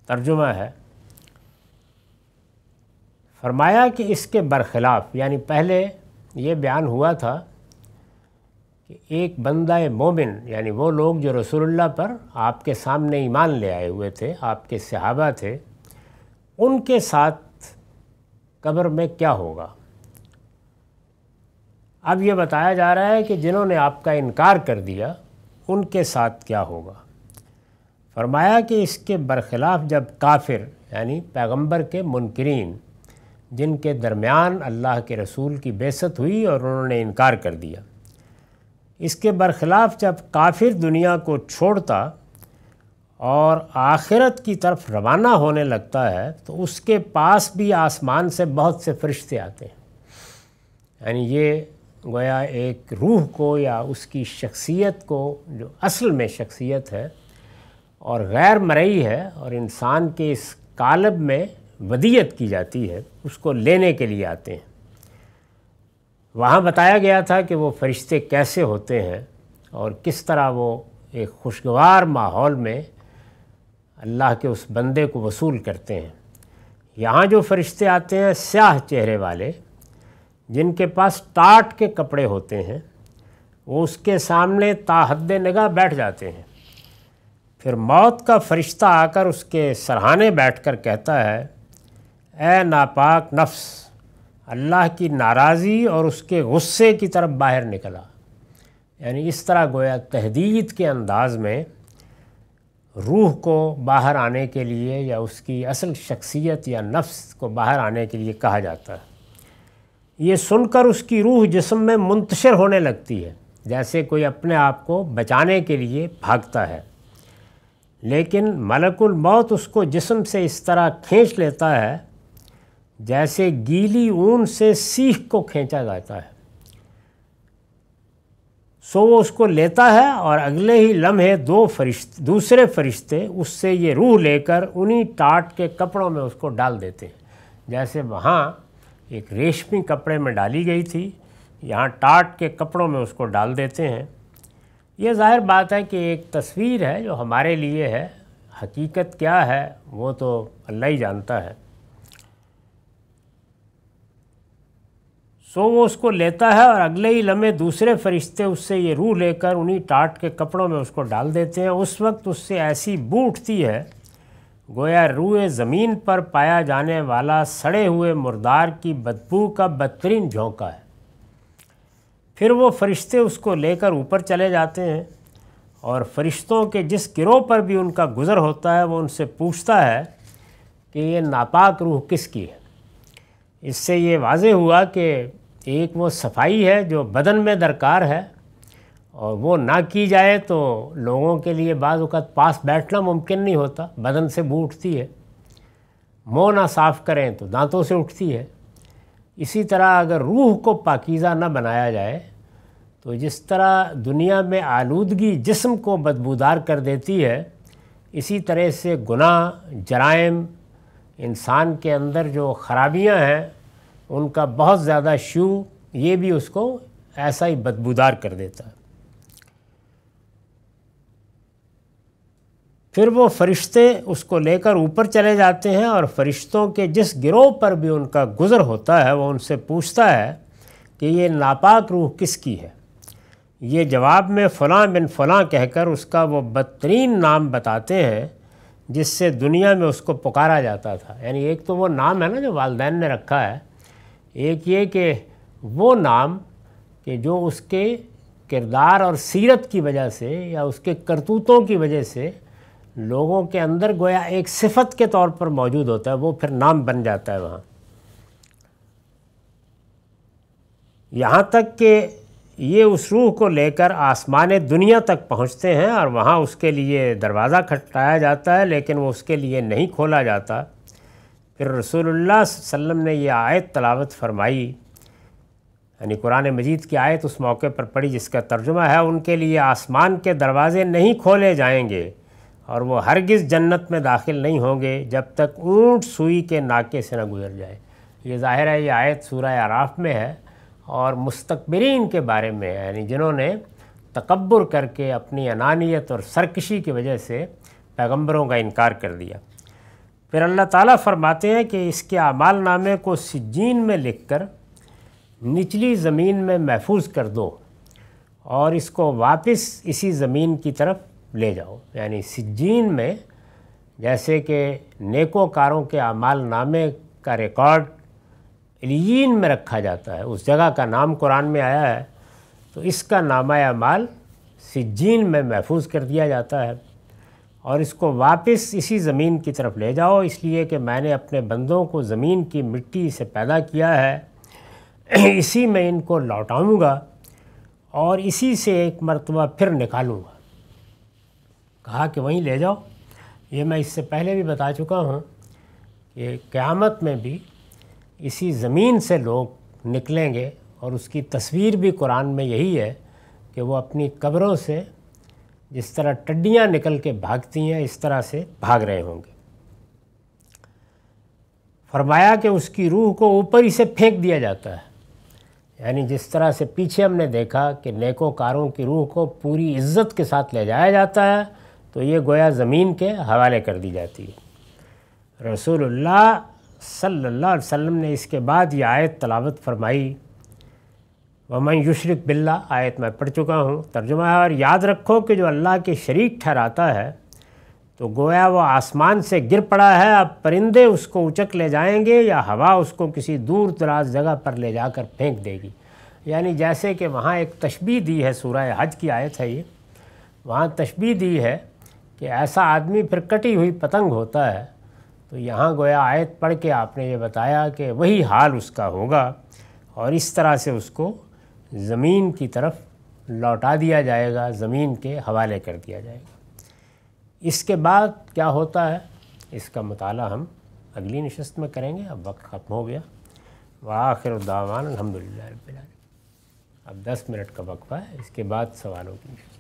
तर्जुमा है, फरमाया कि इसके बरखिलाफ़, यानी पहले ये बयान हुआ था कि एक बंदा मोमिन यानी वो लोग जो रसूलुल्लाह पर आपके सामने ईमान ले आए हुए थे, आपके सहाबा थे, उनके साथ कब्र में क्या होगा। अब यह बताया जा रहा है कि जिन्होंने आपका इनकार कर दिया उनके साथ क्या होगा। फरमाया कि इसके बरखिलाफ़ जब काफिर यानी पैगंबर के मुनकरीन, जिनके दरमियान अल्लाह के रसूल की बेइज्जत हुई और उन्होंने इनकार कर दिया, इसके बरखिलाफ़ जब काफिर दुनिया को छोड़ता और आखिरत की तरफ रवाना होने लगता है तो उसके पास भी आसमान से बहुत से फरिश्ते आते हैं। यानी ये गोया एक रूह को या उसकी शख्सियत को, जो असल में शख्सियत है, और गैर मरई है और इंसान के इस कालब में वदियत की जाती है, उसको लेने के लिए आते हैं। वहाँ बताया गया था कि वो फरिश्ते कैसे होते हैं और किस तरह वो एक खुशगवार माहौल में अल्लाह के उस बंदे को वसूल करते हैं। यहाँ जो फरिश्ते आते हैं स्याह चेहरे वाले, जिनके पास टाट के कपड़े होते हैं, वो उसके सामने ताहद्दे निगाह बैठ जाते हैं। फिर मौत का फरिश्ता आकर उसके सरहाने बैठकर कहता है, ए नापाक नफ्स, अल्लाह की नाराज़ी और उसके गुस्से की तरफ बाहर निकला। यानी इस तरह गोया तहदीद के अंदाज में रूह को बाहर आने के लिए या उसकी असल शख्सियत या नफ्स को बाहर आने के लिए कहा जाता है। ये सुनकर उसकी रूह जिस्म में मुंतशिर होने लगती है, जैसे कोई अपने आप को बचाने के लिए भागता है, लेकिन मलकुल मौत उसको जिस्म से इस तरह खींच लेता है जैसे गीली ऊन से सीख को खींचा जाता है। सो वो उसको लेता है और अगले ही लम्हे दो फरिश्ते दूसरे फरिश्ते उससे ये रूह लेकर उन्हीं टाट के कपड़ों में उसको डाल देते हैं। जैसे वहाँ एक रेशमी कपड़े में डाली गई थी, यहाँ टाट के कपड़ों में उसको डाल देते हैं। ये जाहिर बात है कि एक तस्वीर है जो हमारे लिए है, हकीकत क्या है वो तो अल्लाह ही जानता है। सो वो उसको लेता है और अगले ही लम्हे दूसरे फरिश्ते उससे ये रूह लेकर उन्हीं टाट के कपड़ों में उसको डाल देते हैं। उस वक्त उससे ऐसी बू उठती है गोया रूह ज़मीन पर पाया जाने वाला सड़े हुए मुर्दार की बदबू का बदतरीन झोंका है। फिर वो फरिश्ते उसको लेकर ऊपर चले जाते हैं और फरिश्तों के जिस गिरोह पर भी उनका गुज़र होता है वो उनसे पूछता है कि ये नापाक रूह किसकी है। इससे ये वाज़े हुआ कि एक वो सफाई है जो बदन में दरकार है और वो ना की जाए तो लोगों के लिए बाज़ वक़्त पास बैठना मुमकिन नहीं होता, बदन से बू उठती है। मुँह ना साफ़ करें तो दांतों से उठती है। इसी तरह अगर रूह को पाकीज़ा ना बनाया जाए तो जिस तरह दुनिया में आलूदगी जिस्म को बदबूदार कर देती है, इसी तरह से गुनाह जराइम इंसान के अंदर जो ख़राबियां हैं उनका बहुत ज़्यादा शू ये भी उसको ऐसा ही बदबूदार कर देता है। फिर वो फरिश्ते उसको लेकर ऊपर चले जाते हैं और फरिश्तों के जिस गिरोह पर भी उनका गुज़र होता है वो उनसे पूछता है कि ये नापाक रूह किसकी है। ये जवाब में फ़लाँ बिन फ़लाँ कहकर उसका वो बदतरीन नाम बताते हैं जिससे दुनिया में उसको पुकारा जाता था। यानी एक तो वो नाम है ना जो वालदैन ने रखा है, एक ये कि वो नाम कि जो उसके किरदार और सीरत की वजह से या उसके करतूतों की वजह से लोगों के अंदर गोया एक सिफत के तौर पर मौजूद होता है, वो फिर नाम बन जाता है वहाँ। यहाँ तक कि ये उस रूह को लेकर आसमान दुनिया तक पहुँचते हैं और वहाँ उसके लिए दरवाज़ा खटखटाया जाता है, लेकिन वो उसके लिए नहीं खोला जाता। फिर रसूलुल्लाह सल्लल्लाहु अलैहि वसल्लम ने ये आयत तलावत फरमाई, यानी कुरान मजीद की आयत उस मौके पर पड़ी जिसका तर्जुमा है, उनके लिए आसमान के दरवाज़े नहीं खोले जाएंगे और वो हरगिज़ जन्नत में दाखिल नहीं होंगे जब तक ऊँट सुई के नाके से ना गुज़र जाए। ये ज़ाहिर है ये आयत सूरह आराफ में है और मुस्तकबिरीन के बारे में है, यानी जिन्होंने तकब्बुर करके अपनी अनानियत और सरकशी की वजह से पैगंबरों का इनकार कर दिया। फिर अल्लाह ताला फरमाते हैं कि इसके आमाल नामे को सिज्जीन में लिखकर निचली ज़मीन में महफूज कर दो और इसको वापस इसी ज़मीन की तरफ ले जाओ। यानी सिज्जीन में जैसे कि नेकोकारों के आमाल नामे का रिकॉर्ड इल्लीन में रखा जाता है, उस जगह का नाम कुरान में आया है, तो इसका नामा आमाल सिज्जीन में महफूज कर दिया जाता है और इसको वापस इसी ज़मीन की तरफ ले जाओ, इसलिए कि मैंने अपने बंदों को ज़मीन की मिट्टी से पैदा किया है, इसी में इनको लौटाऊँगा और इसी से एक मरतबा फिर निकालूँगा। कहा कि वहीं ले जाओ। ये मैं इससे पहले भी बता चुका हूँ कि क़यामत में भी इसी ज़मीन से लोग निकलेंगे और उसकी तस्वीर भी कुरान में यही है कि वो अपनी कब्रों से जिस तरह टड्डियाँ निकल के भागती हैं इस तरह से भाग रहे होंगे। फरमाया कि उसकी रूह को ऊपर ही से फेंक दिया जाता है, यानी जिस तरह से पीछे हमने देखा कि नेकोकारों की रूह को पूरी इज्जत के साथ ले जाया जाता है तो ये गोया ज़मीन के हवाले कर दी जाती है। रसूलुल्लाह सल्लल्लाहु अलैहि वसल्लम ने इसके बाद ये आयत तलावत फरमाई, वमन युशरिक बिल्लाह, आयत मैं पढ़ चुका हूँ तर्जुमा है। और याद रखो कि जो अल्लाह के शरीक ठहराता है तो गोया वो आसमान से गिर पड़ा है, अब परिंदे उसको उचक ले जाएंगे या हवा उसको किसी दूर दराज जगह पर ले जाकर फेंक देगी। यानी जैसे कि वहाँ एक तशबीह दी है, सूरह हज की आयत है ये, वहाँ तशबीह दी है कि ऐसा आदमी फिर कटी हुई पतंग होता है, तो यहाँ गोया आयत पढ़ के आपने ये बताया कि वही हाल उसका होगा और इस तरह से उसको ज़मीन की तरफ लौटा दिया जाएगा, ज़मीन के हवाले कर दिया जाएगा। इसके बाद क्या होता है इसका मुताला हम अगली नशस्त में करेंगे, अब वक्त ख़त्म हो गया। वाखिर दावान अल्हम्दुलिल्लाह रब्बिल आलमीन। अब दस मिनट का वक्फा है, इसके बाद सवालों की नशस्त।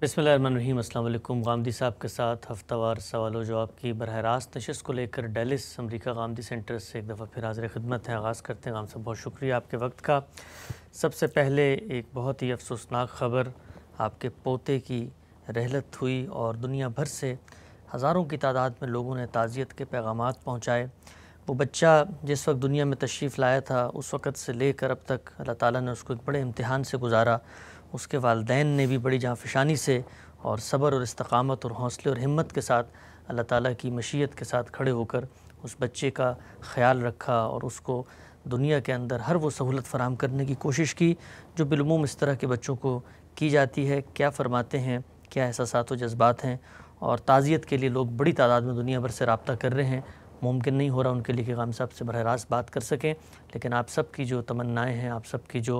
बिस्मिल्लाहिर्रहमानिर्रहीम। अस्सलाम वालेकुम। गामदी साहब के साथ हफ्तावार सवाल जवाब की बरह रास्त नशस्त को लेकर डेलिस अमरीका गामदी सेंटर से एक दफ़ा फिर हाज़िर खिदमत है। आगाज़ करते हैं गाम साहब, बहुत शुक्रिया आपके वक्त का। सबसे पहले एक बहुत ही अफसोसनाक ख़बर, आपके पोते की रहलत हुई और दुनिया भर से हज़ारों की तादाद में लोगों ने ताज़ियत के पैगाम पहुँचाए। वो बच्चा जिस वक्त दुनिया में तशरीफ़ लाया था उस वक़्त से लेकर अब तक अल्लाह ताला ने उसको एक बड़े इम्तहान से गुजारा। उसके वालदैन ने भी बड़ी जाँफशानी से और सब्र और इस्तकामत और हौसले और हिम्मत के साथ अल्लाह ताला की मशीयत के साथ खड़े होकर उस बच्चे का ख्याल रखा और उसको दुनिया के अंदर हर वो सहूलत फराहम करने की कोशिश की जो बिलुमूम इस तरह के बच्चों को की जाती है। क्या फ़रमाते हैं, क्या एहसासात और जज्बात हैं, और ताज़ियत के लिए लोग बड़ी तादाद में दुनिया भर से रब्ता कर रहे हैं। मुमकिन नहीं हो रहा उनके लिए कि गाम साहब से बरह रास्त बात कर सकें, लेकिन आप सब की जो तमन्नाएँ हैं, आप सब की जो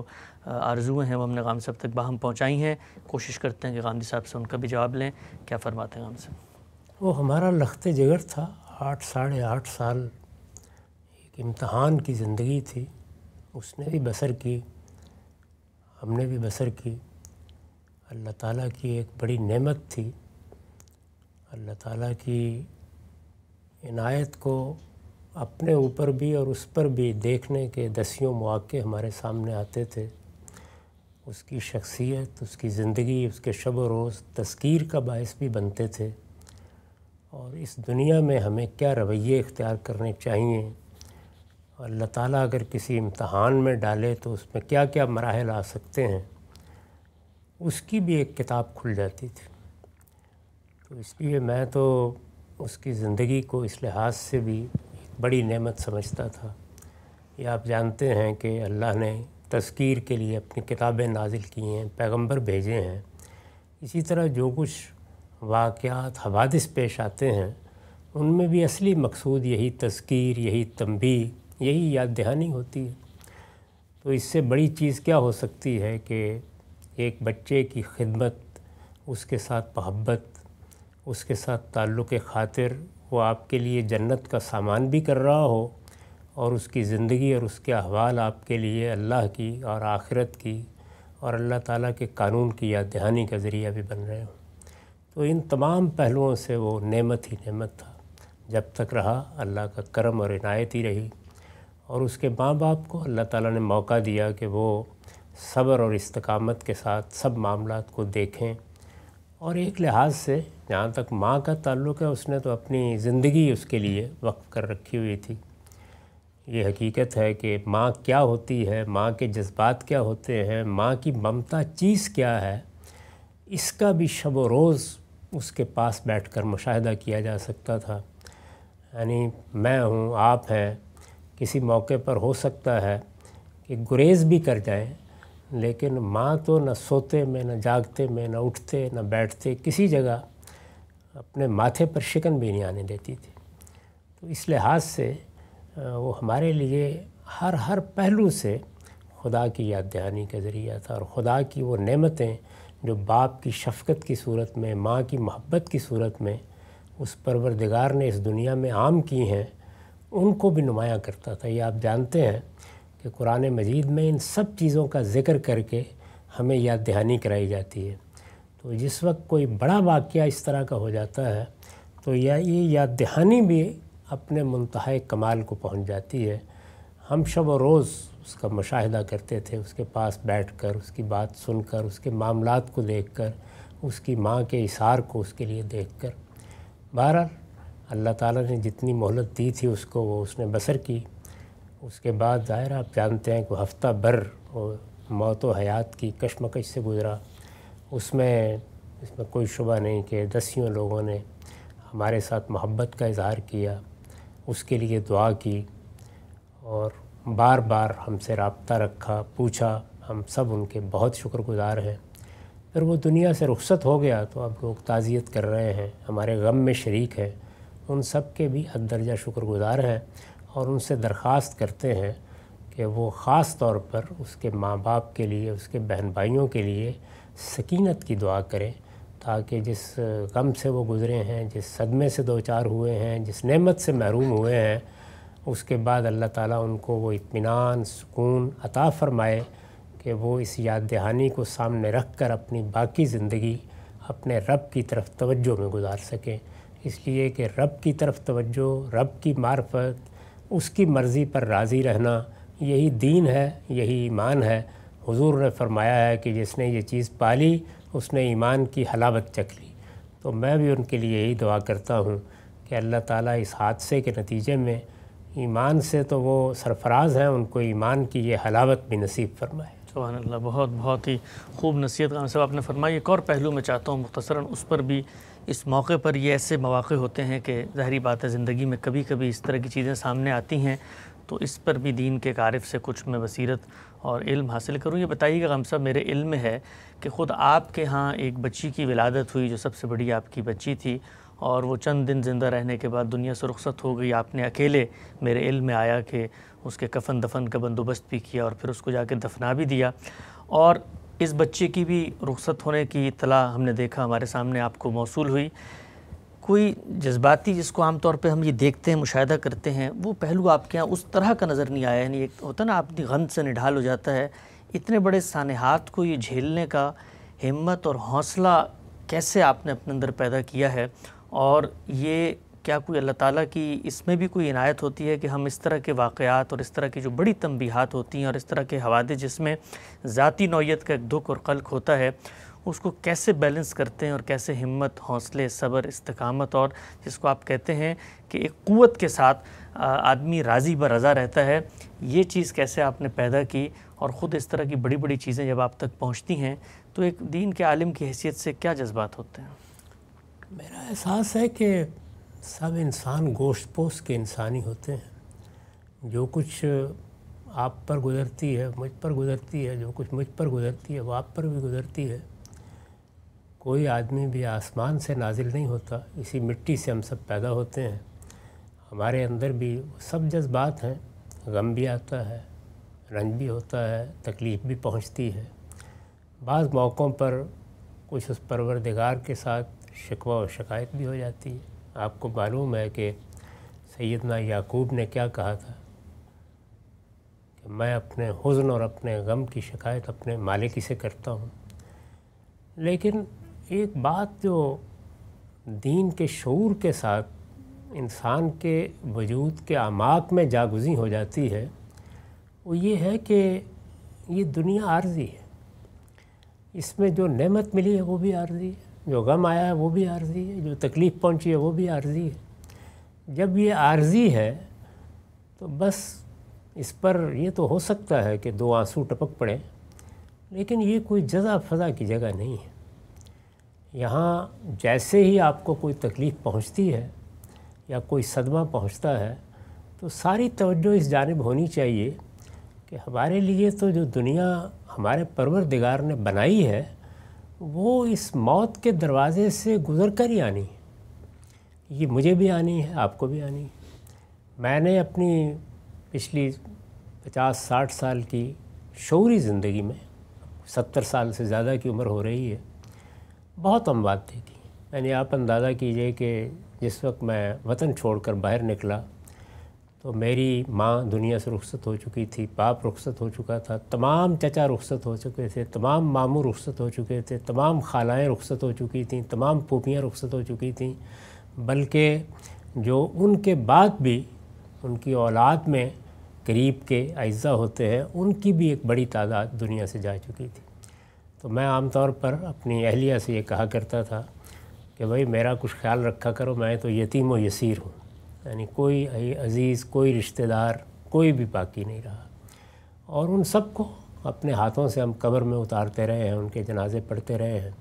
आरजुएँ हैं, वो हमने गाम साहब तक बाहम पहुँचाई हैं। कोशिश करते हैं कि गामदी साहब से उनका भी जवाब लें। क्या फरमाते हैं गाम साहब? वो हमारा लखते जिगर था, आठ साढ़े आठ साल एक इम्तहान की ज़िंदगी थी, उसने भी बसर की, हमने भी बसर की। अल्लाह ताला की एक बड़ी नेमत थी, अल्लाह ताला की इनायत को अपने ऊपर भी और उस पर भी देखने के दसियों मौक़े हमारे सामने आते थे। उसकी शख्सियत, उसकी ज़िंदगी, उसके शब व रोज़ तस्कीर का बायस भी बनते थे, और इस दुनिया में हमें क्या रवैये इख्तियार करने चाहिए, अल्लाह ताला अगर किसी इम्तहान में डाले तो उसमें क्या क्या मराहल आ सकते हैं, उसकी भी एक किताब खुल जाती थी। तो इसलिए मैं तो उसकी ज़िंदगी को इस लिहाज से भी एक बड़ी नेमत समझता था। ये आप जानते हैं कि अल्लाह ने तज़कीर के लिए अपनी किताबें नाजिल की हैं, पैगंबर भेजे हैं। इसी तरह जो कुछ वाक़यात हवादिस पेश आते हैं उनमें भी असली मकसूद यही तज़कीर, यही तंबीह, यही याद दहानी होती है। तो इससे बड़ी चीज़ क्या हो सकती है कि एक बच्चे की खिदमत, उसके साथ मोहब्बत, उसके साथ ताल्लुक़ ख़ातिर, वो आपके लिए जन्नत का सामान भी कर रहा हो और उसकी ज़िंदगी और उसके अहवाल आपके लिए अल्लाह की और आखिरत की और अल्लाह ताला के कानून की याद दहानी का ज़रिया भी बन रहे हो। तो इन तमाम पहलुओं से वो नेमत ही नेमत था जब तक रहा। अल्लाह का करम और इनायत ही रही, और उसके माँ बाप को अल्लाह ताला ने मौका दिया कि वो सब्र और इस्तकामत के साथ सब मामलात को देखें। और एक लिहाज से जहाँ तक माँ का ताल्लुक़ है, उसने तो अपनी ज़िंदगी उसके लिए वक़्फ़ कर रखी हुई थी। ये हकीकत है कि माँ क्या होती है, माँ के जज्बात क्या होते हैं, माँ की ममता चीज़ क्या है, इसका भी शब व रोज़ उसके पास बैठकर मुशाहिदा किया जा सकता था। यानी मैं हूँ, आप हैं, किसी मौके पर हो सकता है कि गुरेज़ भी कर जाएँ, लेकिन माँ तो न सोते में, न जागते में, न उठते, न बैठते, किसी जगह अपने माथे पर शिकन भी नहीं आने देती थी। तो इस लिहाज से वो हमारे लिए हर हर पहलू से खुदा की याद दहानी का ज़रिया था। और ख़ुदा की वो नेमतें जो बाप की शफ़क़त की सूरत में, माँ की मोहब्बत की सूरत में उस परवरदिगार ने इस दुनिया में आम की हैं, उनको भी नुमायाँ करता था। ये आप जानते हैं कि कुरान मजीद में इन सब चीज़ों का ज़िक्र करके हमें याद दहानी कराई जाती है। तो जिस वक्त कोई बड़ा वाक़या इस तरह का हो जाता है तो या ये याद दहानी भी अपने मुंतहा कमाल को पहुँच जाती है। हम शब व रोज़ उसका मुशाहिदा करते थे, उसके पास बैठकर, उसकी बात सुनकर, उसके मामलात को देखकर, उसकी माँ के इशार को उसके लिए देखकर। बहरहाल अल्लाह ताला ने जितनी मोहलत दी थी उसको वो उसने बसर की। उसके बाद ज़ाहिर आप जानते हैं कि हफ़्ता भर वो मौत व हयात की कशमकश से गुज़रा। उसमें इसमें कोई शुबा नहीं कि दसियों लोगों ने हमारे साथ मोहब्बत का इज़हार किया, उसके लिए दुआ की और बार बार हमसे रब्ता रखा, पूछा। हम सब उनके बहुत शुक्रगुज़ार हैं। फिर वो दुनिया से रुखसत हो गया तो अब लोग ताज़ियत कर रहे हैं, हमारे गम में शरीक हैं। उन सब के भी हद दर्जा शुक्रगुज़ार हैं और उनसे दरख्वास्त करते हैं कि वो ख़ास तौर पर उसके माँ बाप के लिए, उसके बहन भाइयों के लिए सकीनत की दुआ करें, ताकि जिस गम से वो गुज़रे हैं, जिस सदमे से दो चार हुए हैं, जिस नेमत से महरूम हुए हैं, उसके बाद अल्लाह ताला उनको वो इत्मीनान, सुकून अता फ़रमाए कि वो इस याद दहानी को सामने रख कर अपनी बाकी ज़िंदगी अपने रब की तरफ तवज्जो में गुजार सकें। इसलिए कि रब की तरफ तवज्जो, रब की मार्फत, उसकी मर्ज़ी पर राज़ी रहना, यही दीन है, यही ईमान है। हुजूर ने फरमाया है कि जिसने ये चीज़ पाली उसने ईमान की हलावत चख ली। तो मैं भी उनके लिए यही दुआ करता हूँ कि अल्लाह ताला इस हादसे के नतीजे में ईमान से तो वो सरफराज हैं, उनको ईमान की ये हलावत भी नसीब फरमाए। सुभान अल्लाह, बहुत बहुत ही खूब नसीहत खान साहब आपने फरमाई। एक और पहलू में चाहता हूँ मुख्तसरन उस पर भी, इस मौके पर ये ऐसे मौक़े होते हैं कि ज़ाहिरी बात है ज़िंदगी में कभी कभी इस तरह की चीज़ें सामने आती हैं, तो इस पर भी दीन के आरिफ से कुछ मैं बसीरत और इल्म हासिल करूँ। ये बताइएगा गम साहब, मेरे इल्म में है कि ख़ुद आपके यहाँ एक बच्ची की विलादत हुई जो सबसे बड़ी आपकी बच्ची थी और वो चंद दिन ज़िंदा रहने के बाद दुनिया से रुखसत हो गई। आपने अकेले, मेरे इल्म में आया कि उसके कफन दफन का बंदोबस्त भी किया और फिर उसको जाके दफना भी दिया। और इस बच्चे की भी रुखसत होने की इतला हमने देखा, हमारे सामने आपको मौसूल हुई। कोई जज्बाती जिसको आम तौर पे हम ये देखते हैं, मुशाहिदा करते हैं, वो पहलू आपके यहाँ उस तरह का नज़र नहीं आया। यानी एक होता ना, आपकी गम से निढाल हो जाता है, इतने बड़े सानहात को ये झेलने का हिम्मत और हौसला कैसे आपने अपने अंदर पैदा किया है? और ये क्या कोई अल्लाह ताला की इसमें भी कोई इनायत होती है कि हम इस तरह के वाक़यात और इस तरह की जो बड़ी तंबीहात होती हैं और इस तरह के हवादे जिसमें ज़ाती नौयत का एक दुख और क़ल्क़ होता है, उसको कैसे बैलेंस करते हैं और कैसे हिम्मत, हौसले, सब्र, इस्तिकामत और जिसको आप कहते हैं कि एक क़ुव्वत के साथ आदमी राज़ी ब रज़ा रहता है, ये चीज़ कैसे आपने पैदा की? और ख़ुद इस तरह की बड़ी बड़ी चीज़ें जब आप तक पहुँचती हैं तो एक दीन के आलिम की हैसियत से क्या जज्बात होते हैं? मेरा एहसास है कि सब इंसान गोश्तपोश के इंसान ही होते हैं। जो कुछ आप पर गुज़रती है मुझ पर गुज़रती है, जो कुछ मुझ पर गुज़रती है वो आप पर भी गुज़रती है। कोई आदमी भी आसमान से नाजिल नहीं होता, इसी मिट्टी से हम सब पैदा होते हैं। हमारे अंदर भी सब जज्बात हैं, गम भी आता है, रंज भी होता है, तकलीफ़ भी पहुंचती है। बाज़ मौक़ों पर कुछ उस परवरदिगार के साथ शिकवा और शिकायत भी हो जाती है। आपको मालूम है कि सैयदना याकूब ने क्या कहा था कि मैं अपने हुज़्न और अपने गम की शिकायत अपने मालिक से करता हूँ। लेकिन एक बात जो दीन के शऊर के साथ इंसान के वजूद के आमाक में जागुज़ी हो जाती है वो ये है कि ये दुनिया आर्जी है। इसमें जो नेमत मिली है वो भी आर्जी है, जो गम आया है वो भी आर्जी है, जो तकलीफ़ पहुंची है वो भी आर्जी है। जब ये आर्जी है तो बस इस पर ये तो हो सकता है कि दो आंसू टपक पड़े, लेकिन ये कोई जज़ा फ़ज़ा की जगह नहीं है। यहाँ जैसे ही आपको कोई तकलीफ़ पहुँचती है या कोई सदमा पहुँचता है तो सारी तवज्जो इस जानिब होनी चाहिए कि हमारे लिए तो जो दुनिया हमारे परवरदिगार ने बनाई है वो इस मौत के दरवाज़े से गुज़र कर ही आनी है। ये मुझे भी आनी है, आपको भी आनी है। मैंने अपनी पिछली पचास साठ साल की शऊरी ज़िंदगी में सत्तर साल से ज़्यादा की उम्र हो रही है, बहुत अमवात देखी। यानी आप अंदाज़ा कीजिए कि जिस वक्त मैं वतन छोड़कर बाहर निकला तो मेरी माँ दुनिया से रुखसत हो चुकी थी, बाप रुखसत हो चुका था, तमाम चचा रुखसत हो चुके थे, तमाम मामू रुखसत हो चुके थे, तमाम खालाएँ रुखसत हो चुकी थीं, तमाम फूफियाँ रुखसत हो चुकी थीं, बल्कि जो उनके बाद भी उनकी औलाद में करीब के अज्जा होते हैं उनकी भी एक बड़ी तादाद दुनिया से जा चुकी थी। तो मैं आमतौर पर अपनी अहलिया से ये कहा करता था कि भाई मेरा कुछ ख्याल रखा करो, मैं तो यतीम व यसीर हूँ, यानी कोई अज़ीज़, कोई रिश्तेदार, कोई भी बाकी नहीं रहा। और उन सबको अपने हाथों से हम कब्र में उतारते रहे हैं, उनके जनाजे पढ़ते रहे हैं।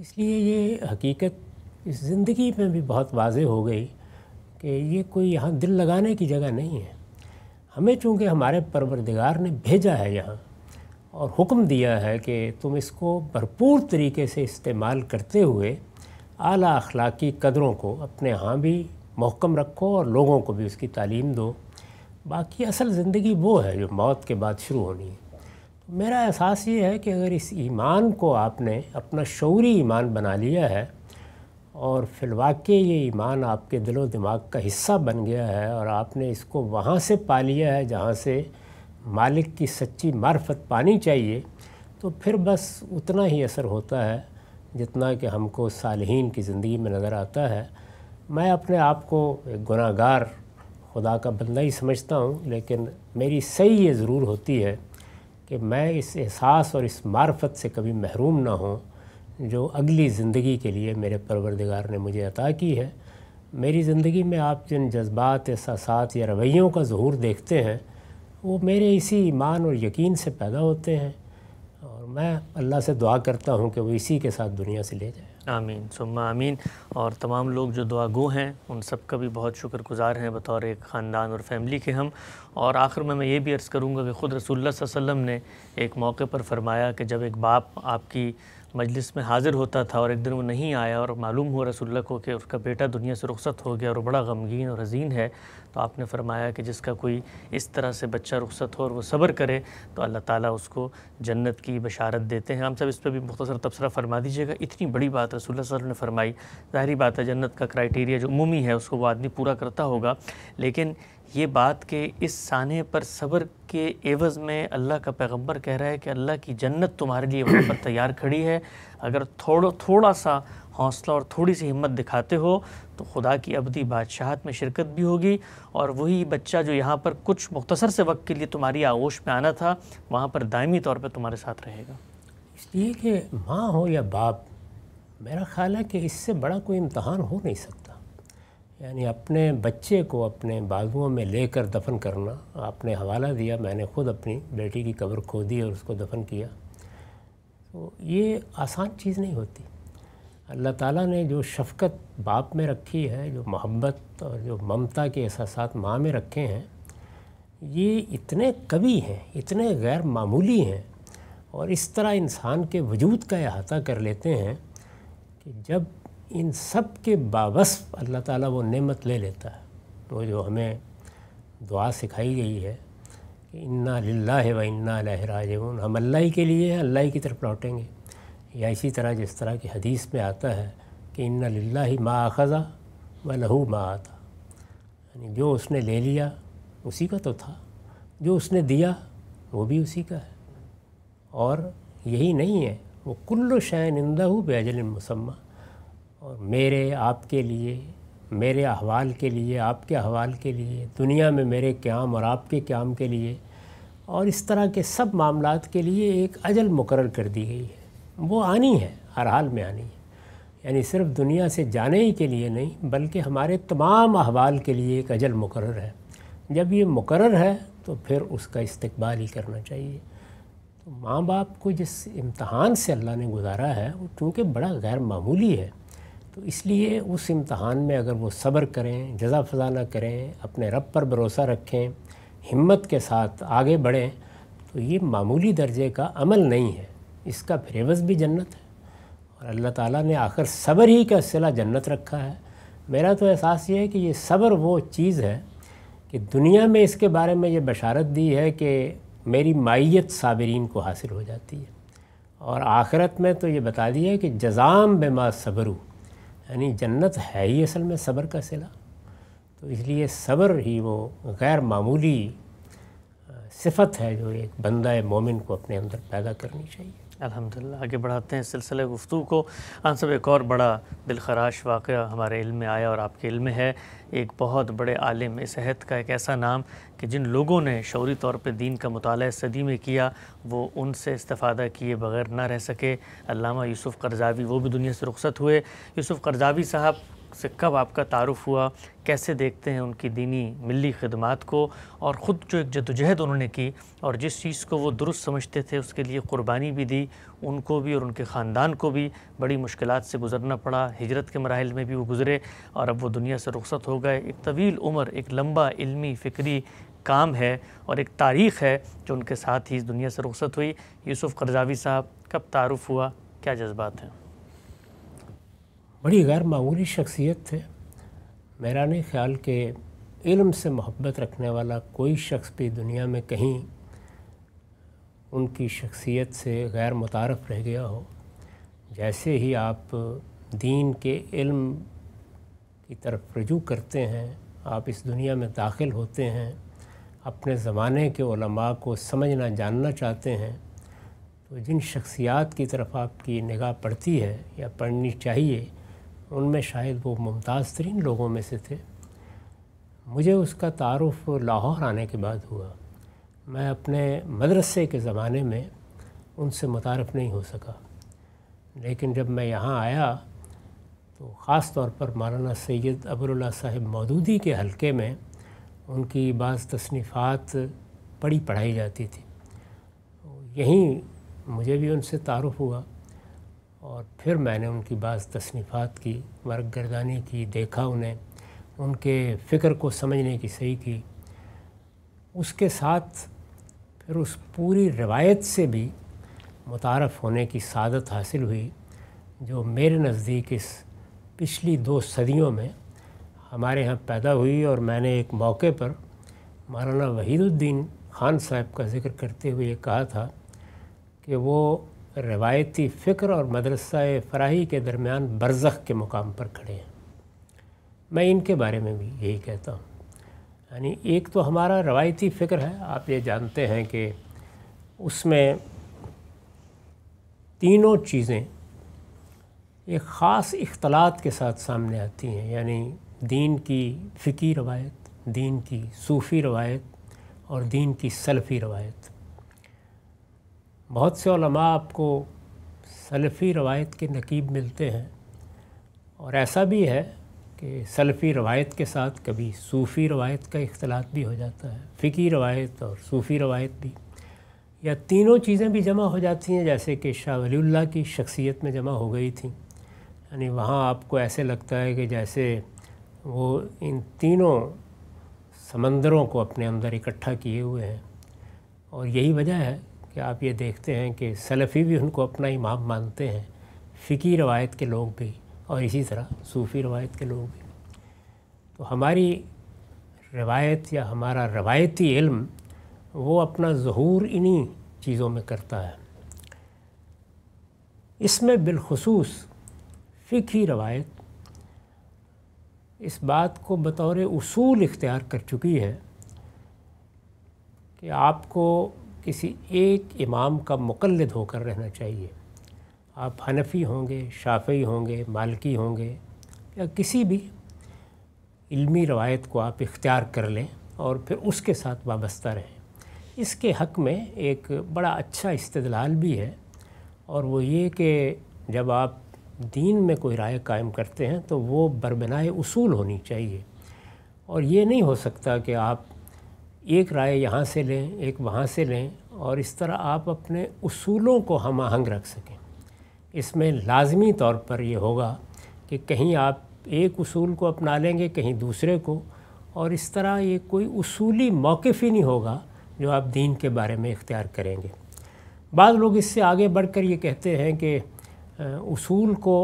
इसलिए ये हकीकत इस ज़िंदगी में भी बहुत वाज़ेह हो गई कि ये कोई यहाँ दिल लगाने की जगह नहीं है। हमें चूँकि हमारे परवरदिगार ने भेजा है यहाँ और हुक्म दिया है कि तुम इसको भरपूर तरीके से इस्तेमाल करते हुए आला अखलाकी कदरों को अपने यहाँ भी महकम रखो और लोगों को भी उसकी तालीम दो। बाकी असल ज़िंदगी वो है जो मौत के बाद शुरू होनी है। तो मेरा एहसास ये है कि अगर इस ईमान को आपने अपना शऊरी ईमान बना लिया है और फिलवाक़े ये ईमान आपके दिलो दिमाग का हिस्सा बन गया है और आपने इसको वहाँ से पा लिया है जहाँ से मालिक की सच्ची मार्फत पानी चाहिए, तो फिर बस उतना ही असर होता है जितना कि हमको सालिहीन की ज़िंदगी में नज़र आता है। मैं अपने आप को एक गुनाहगार खुदा का बंदा ही समझता हूँ, लेकिन मेरी सही ये ज़रूर होती है कि मैं इस एहसास और इस मार्फत से कभी महरूम ना हूँ जो अगली ज़िंदगी के लिए मेरे परवरदिगार ने मुझे अता की है। मेरी ज़िंदगी में आप जिन जज्बात, एहसासात या रवैयों का ज़हूर देखते हैं वो मेरे इसी ईमान और यकीन से पैदा होते हैं, और मैं अल्लाह से दुआ करता हूँ कि वो इसी के साथ दुनिया से ले जाए। आमीन सुम्मा आमीन। और तमाम लोग जो दुआगो हैं उन सब का भी बहुत शुक्रगुज़ार हैं बतौर एक ख़ानदान और फैमिली के हम। और आखिर में मैं ये भी अर्ज़ करूँगा कि ख़ुद रसूलुल्लाह सल्लल्लाहु अलैहि वसल्लम ने एक मौके पर फ़रमाया कि जब एक बाप आपकी मजलिस में हाज़िर होता था और एक दिन वो नहीं आया और मालूम हुआ रसूलुल्लाह को कि उसका बेटा दुनिया से रुखसत हो गया और बड़ा गमगीन और हज़ीन है, तो आपने फरमाया कि जिसका कोई इस तरह से बच्चा रुखसत हो और वो सब्र करे तो अल्लाह ताला उसको जन्नत की बशारत देते हैं। हम सब इस पर भी मुख्तसर तबसरा फरमा दीजिएगा। इतनी बड़ी बात रसूलुल्लाह सल्लल्लाहु अलैहि वसल्लम ने फरमाई। ज़ाहिर बात है जन्नत का क्राइटेरिया जो उमूमी है उसको वो आदमी पूरा करता होगा, लेकिन ये बात कि इस साने पर सब्र के एवज़ में अल्लाह का पैगम्बर कह रहा है कि अल्लाह की जन्नत तुम्हारे लिए वहाँ पर तैयार खड़ी है, अगर थोड़ा थोड़ा सा हौसला और थोड़ी सी हिम्मत दिखाते हो तो खुदा की अबदी बादशाहत में शिरकत भी होगी। और वही बच्चा जो यहाँ पर कुछ मुख्तसर से वक्त के लिए तुम्हारी आगोश में आना था वहाँ पर दायमी तौर पर तुम्हारे साथ रहेगा। इसलिए कि माँ हो या बाप, मेरा ख़्याल है कि इससे बड़ा कोई इम्तहान हो नहीं सकता। यानी अपने बच्चे को अपने बाजुओं में लेकर दफन करना, आपने हवाला दिया, मैंने खुद अपनी बेटी की कब्र खोदी और उसको दफन किया, तो ये आसान चीज़ नहीं होती। अल्लाह ताला ने जो शफ़क़त बाप में रखी है, जो मोहब्बत और जो ममता के एहसास माँ में रखे हैं, ये इतने कवी हैं, इतने गैर मामूली हैं और इस तरह इंसान के वजूद का अहाता कर लेते हैं कि जब इन सब के बावस्फ़ अल्लाह ताला वो नेमत ले लेता है। वो जो हमें दुआ सिखाई गई है कि इन्ना लिल्लाहि व इन्ना इलैहि राजिऊन, हम अल्लाह ही के लिए हैं, अल्लाह ही की तरफ लौटेंगे। या इसी तरह जिस तरह की हदीस में आता है कि इन्ना लिल्लाहि मा अख़ज़ा व लहू मा आता, यानी जो उसने ले लिया उसी का तो था, जो उसने दिया वो भी उसी का है। और यही नहीं है, वो कुल्लु शैइन इंदहू बिअजलिन मुसम्मा, और मेरे आपके लिए, मेरे अहवाल के लिए, आपके अहवाल के लिए, दुनिया में मेरे क़याम और आपके क़याम के लिए, और इस तरह के सब मामलात के लिए एक अजल मुकर्रर कर दी गई है। वो आनी है, हर हाल में आनी है। यानी सिर्फ दुनिया से जाने ही के लिए नहीं बल्कि हमारे तमाम अहवाल के लिए एक अजल मुकर्रर है। जब ये मुकर्रर है तो फिर उसका इस्तकबाल ही करना चाहिए। तो माँ बाप को जिस इम्तहान से अल्लाह ने गुजारा है वो चूँकि बड़ा गैर मामूली है, तो इसलिए उस इम्तहान में अगर वो सब्र करें, जज़ा फ़ज़ाना करें, अपने रब पर भरोसा रखें, हिम्मत के साथ आगे बढ़ें, तो ये मामूली दर्जे का अमल नहीं है, इसका फिरेवज़ भी जन्नत है। और अल्लाह ताला ने आखिर सब्र ही का सिला जन्नत रखा है। मेरा तो एहसास ये है कि ये सब्र वो चीज़ है कि दुनिया में इसके बारे में ये बशारत दी है कि मेरी मायत साबिरीन को हासिल हो जाती है। और आखिरत में तो ये बता दिया है कि जज़ाम बेमा सब्रू, यानी जन्नत है ही असल में सब्र का सिला। तो इसलिए सब्र ही वो गैर मामूली सिफत है जो एक बंदा मोमिन को अपने अंदर पैदा करनी चाहिए। अल्हम्दुलिल्लाह, आगे बढ़ाते हैं सिलसिले गुफ्तगू को। आन सब एक और बड़ा दिलखराश वाक़या हमारे इल्म में आया और आपके इल्म में है। एक बहुत बड़े आलिम सेहत का एक ऐसा नाम कि जिन लोगों ने शौरी तौर पर दीन का मुताला सदी में किया वो उनसे इस्तिफ़ादा किए बग़ैर ना रह सके, अल्लामा यूसुफ़ क़र्ज़ावी, वो भी दुनिया से रुखसत हुए। यूसुफ़ क़र्ज़ावी साहब से कब आपका तारुफ़ हुआ, कैसे देखते हैं उनकी दीनी मिली खिदमात को, और ख़ुद जो एक जदोजहद उन्होंने की और जिस चीज़ को वो दुरुस्त समझते थे उसके लिए क़ुरबानी भी दी, उनको भी और उनके ख़ानदान को भी बड़ी मुश्किलात से गुज़रना पड़ा, हिजरत के मराहिल में भी वो गुज़रे और अब वो दुनिया से रुखसत हो गए। एक तवील उम्र, एक लंबा इल्मी फ़िक्री काम है और एक तारीख़ है जो उनके साथ ही इस दुनिया से रुखसत हुई। यूसुफ़ क़र्ज़ावी साहब कब तारुफ़ हुआ, क्या जज्बात हैं? बड़ी गैर मामूली शख्सियत थे। मेरा नहीं ख्याल के इल्म से मोहब्बत रखने वाला कोई शख्स भी दुनिया में कहीं उनकी शख्सियत से गैर मुतारफ़ रह गया हो। जैसे ही आप दीन के इल्म की तरफ रुजू करते हैं, आप इस दुनिया में दाखिल होते हैं, अपने ज़माने के उलमा को समझना जानना चाहते हैं, तो जिन शख्सियात की तरफ आपकी निगाह पड़ती है या पढ़नी चाहिए उनमें शायद वो मुमताज़ तरीन लोगों में से थे। मुझे उसका तारुफ़ लाहौर आने के बाद हुआ। मैं अपने मदरसे के ज़माने में उनसे मुतारफ़ नहीं हो सका, लेकिन जब मैं यहाँ आया तो ख़ास तौर पर मौलाना सैयद अबुल अला साहिब मौदूदी के हलके में उनकी बाज़ तसनीफ़ात बड़ी पढ़ाई जाती थी। यहीं मुझे भी उनसे तारुफ़ हुआ और फिर मैंने उनकी बाज़ तसनीफ़ात की, वर्ग गर्दानी की, देखा उन्हें, उनके फ़िक्र को समझने की सही की। उसके साथ फिर उस पूरी रवायत से भी मुतारफ़ होने की सादत हासिल हुई जो मेरे नज़दीक इस पिछली दो सदियों में हमारे यहाँ पैदा हुई। और मैंने एक मौके पर मौलाना वहीदुद्दीन खान साहब का ज़िक्र करते हुए कहा था कि वो रवायती फ़िक्र और मदरसा फ़राही के दरमियान बरज़ख के मुकाम पर खड़े हैं। मैं इनके बारे में भी यही कहता हूँ, यानी एक तो हमारा रवायती फ़िक्र है, आप ये जानते हैं कि उसमें तीनों चीज़ें एक ख़ास इख्तलात के साथ सामने आती हैं, यानी दीन की फ़िकी रवायत, दीन की सूफ़ी रवायत और दीन की सलफ़ी रवायत। बहुत से उलमा आपको सलफ़ी रवायत के नकीब मिलते हैं और ऐसा भी है कि सलफ़ी रवायत के साथ कभी सूफ़ी रवायत का इख्तलात भी हो जाता है, फ़िकी रवायत और सूफ़ी रवायत भी, या तीनों चीज़ें भी जमा हो जाती हैं, जैसे कि शाह वलीउल्लाह की शख्सियत में जमा हो गई थी। यानी वहाँ आपको ऐसे लगता है कि जैसे वो इन तीनों समंदरों को अपने अंदर इकट्ठा किए हुए हैं। और यही वजह है कि आप ये देखते हैं कि सलफ़ी भी उनको अपना इमाम मानते हैं, फ़िकी रवायत के लोग भी, और इसी तरह सूफ़ी रवायत के लोग भी। तो हमारी रवायत या हमारा रवायती इल्म वो अपना ज़हूर इन्हीं चीज़ों में करता है। इसमें बिलखुसूस फ़िकी रवायत इस बात को बतौर उसूल इख्तियार कर चुकी है कि आपको किसी एक इमाम का मुक़ल्लिद होकर रहना चाहिए। आप हनफ़ी होंगे, शाफ़ी होंगे, मालिकी होंगे, या किसी भी इल्मी रवायत को आप इख्तियार कर लें और फिर उसके साथ वाबस्ता रहें। इसके हक़ में एक बड़ा अच्छा इस्तिदलाल भी है, और वो ये कि जब आप दीन में कोई राय कायम करते हैं तो वो बरबनाए उसूल होनी चाहिए। और ये नहीं हो सकता कि आप एक राय यहाँ से लें, एक वहाँ से लें, और इस तरह आप अपने उसूलों को हम आहंग रख सकें। इसमें लाजमी तौर पर यह होगा कि कहीं आप एक उसूल को अपना लेंगे, कहीं दूसरे को, और इस तरह ये कोई उसूली मौक़िफ़ ही नहीं होगा जो आप दीन के बारे में इख्तियार करेंगे। बाद लोग इससे आगे बढ़ कर ये कहते हैं कि उसूल को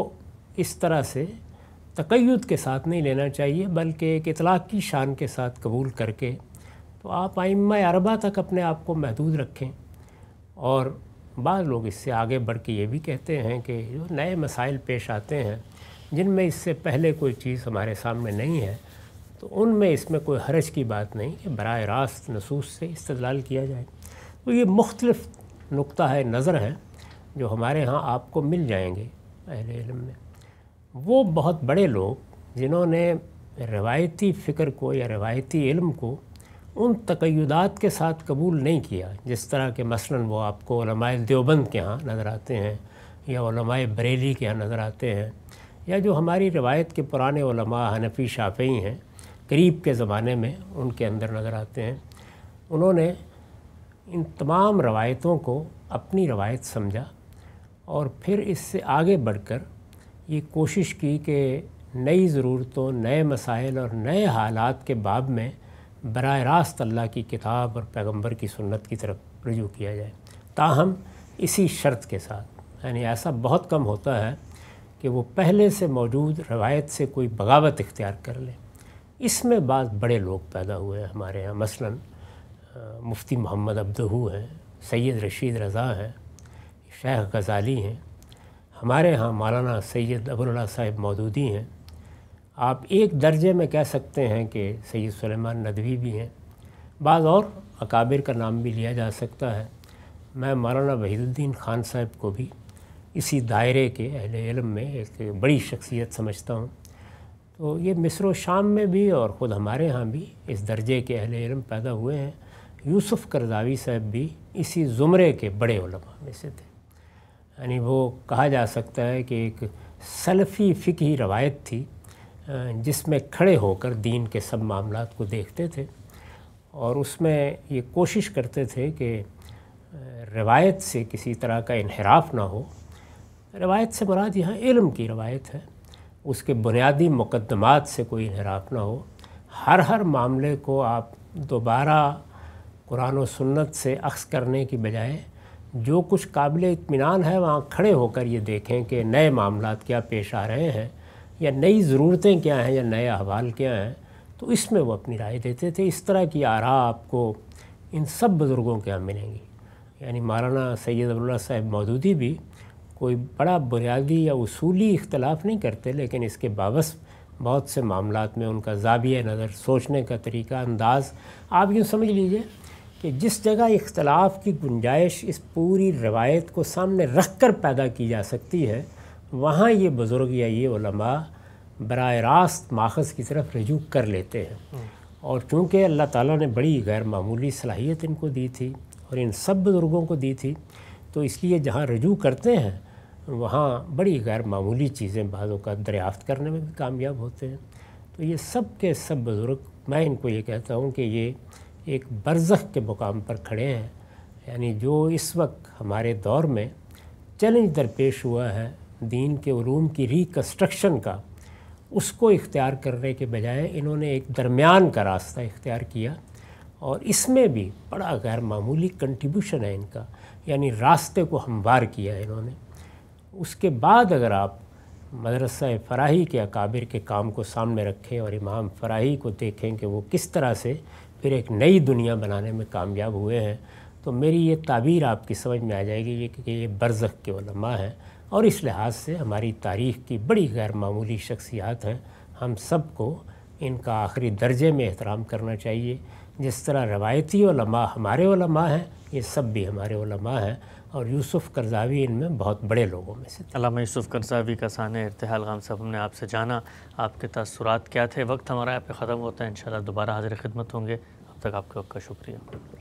इस तरह से तक़य्युद के साथ नहीं लेना चाहिए, बल्कि एक इतलाक़ की शान के साथ कबूल करके तो आप आइम्मा अरबा तक अपने आप को महदूद रखें। और बाद लोग इससे आगे बढ़ के ये भी कहते हैं कि जो नए मसाइल पेश आते हैं जिनमें इससे पहले कोई चीज़ हमारे सामने नहीं है, तो उनमें इसमें कोई हरज की बात नहीं कि बराह रास्त नसूस से इस्तदलाल किया जाए। तो ये मुख्तलिफ नुक्ता है नज़र हैं जो हमारे यहाँ आपको मिल जाएंगे अहले इल्म में। वो बहुत बड़े लोग जिन्होंने रवायती फ़िक्र को या रवायती इल्म को उन तक़य्युदात के साथ कबूल नहीं किया, जिस तरह के मसलन वो आपको उलमाए देवबंद के यहाँ नज़र आते हैं या उलमाए बरेली के यहाँ नज़र आते हैं, या जो हमारी रवायत के पुराने उलमा हनफी शाफ़ई हैं करीब के ज़माने में उनके अंदर नज़र आते हैं। उन्होंने इन तमाम रवायतों को अपनी रवायत समझा और फिर इससे आगे बढ़कर ये कोशिश की कि नई ज़रूरतों, नए मसाइल और नए हालात के बाब में बराह रास्त अल्लाह की किताब और पैगंबर की सुन्नत की तरफ रुजू किया जाए, ताहम इसी शर्त के साथ। यानी ऐसा बहुत कम होता है कि वो पहले से मौजूद रवायत से कोई बगावत इख्तियार कर ले। इसमें बाद बड़े लोग पैदा हुए हमारे यहाँ, मसलन मुफ्ती मोहम्मद अब्दहू हैं, सैयद रशीद रज़ा हैं, शेख गज़ाली हैं, हमारे यहाँ मौलाना सैयद अबुल आला साहब मौदूदी हैं। आप एक दर्जे में कह सकते हैं कि सैयद सुलेमान नदवी भी हैं। बाद और अकाबिर का नाम भी लिया जा सकता है। मैं मौलाना वहीदुद्दीन खान साहब को भी इसी दायरे के अहले इल्म में एक बड़ी शख्सियत समझता हूँ। तो ये मिस्र शाम में भी और ख़ुद हमारे यहाँ भी इस दर्जे के अहले इल्म पैदा हुए हैं। यूसुफ करदावी साहब भी इसी ज़ुमरे के बड़े उलमा में से थे। यानी वो कहा जा सकता है कि एक सलफ़ी फ़िक़ही रवायत थी जिसमें खड़े होकर दीन के सब मामलात को देखते थे और उसमें ये कोशिश करते थे कि रवायत से किसी तरह का इन्हिराफ ना हो। रवायत से मुराद यहाँ इल्म की रवायत है, उसके बुनियादी मुकद्दमात से कोई इन्हिराफ ना हो। हर हर मामले को आप दोबारा कुरान और सुन्नत से अक्स करने की बजाय जो कुछ काबिल इत्मीनान है वहाँ खड़े होकर ये देखें कि नए मामलात क्या पेश आ रहे हैं या नई ज़रूरतें क्या हैं या नए अहवाल क्या हैं, तो इसमें वो अपनी राय देते थे। इस तरह की आरा आपको इन सब बुज़ुर्गों के यहाँ मिलेंगी। यानी मौलाना सैयद अबुल्ला साहब मौदूदी भी कोई बड़ा बुनियादी या उसूली इख्तलाफ नहीं करते, लेकिन इसके बावस बहुत से मामलात में उनका ज़ाविया नज़र, सोचने का तरीका, अंदाज़, आप यूँ समझ लीजिए कि जिस जगह इख्तलाफ की गुंजाइश इस पूरी रवायत को सामने रख कर पैदा की जा सकती है, वहाँ ये बुज़ुर्ग या ये उलमा बराह रास्त माखज़ की तरफ रजू कर लेते हैं। और चूँकि अल्लाह ताला ने बड़ी गैर मामूली सलाहियत इनको दी थी और इन सब बुज़ुर्गों को दी थी, तो इसलिए जहाँ रजू करते हैं वहाँ बड़ी गैर मामूली चीज़ें बाज़ों का दरियाफ़्त करने में भी कामयाब होते हैं। तो ये सब के सब बुज़ुर्ग, मैं इनको ये कहता हूँ कि ये एक बरज़ख के मुकाम पर खड़े हैं। यानी जो इस वक्त हमारे दौर में चैलेंज दरपेश हुआ है दीन के उलूम की रिकन्स्ट्रक्शन का, उसको इख्तियार करने के बजाय इन्होंने एक दरमियान का रास्ता इख्तियार किया और इसमें भी बड़ा गैर मामूली कंट्रीब्यूशन है इनका। यानी रास्ते को हमवार किया इन्होंने। उसके बाद अगर आप मदरसा फ़राही के अकाबिर के काम को सामने रखें और इमाम फ़राही को देखें कि वो किस तरह से फिर एक नई दुनिया बनाने में कामयाब हुए हैं, तो मेरी ये ताबीर आपकी समझ में आ जाएगी कि ये बरज़ख के उलमा हैं और इस लिहाज से हमारी तारीख़ की बड़ी गैर मामूली शख्सियात हैं। हम सब को इनका आखिरी दर्जे में एहतराम करना चाहिए। जिस तरह रवायती उलमा हमारे उलमा हैं, ये सब भी हमारे उलमा हैं। और यूसुफ करज़ावी इनमें बहुत बड़े लोगों में से। अल्लामा यूसुफ करज़ावी का साने इर्तिहाल ग़म साहब, हमने आपसे जाना आपके तासुरात क्या थे। वक्त हमारा यहाँ पे ख़त्म होता है, इंशाल्लाह दोबारा हाज़िर खिदमत होंगे। अब तक आपके वक्त का शुक्रिया।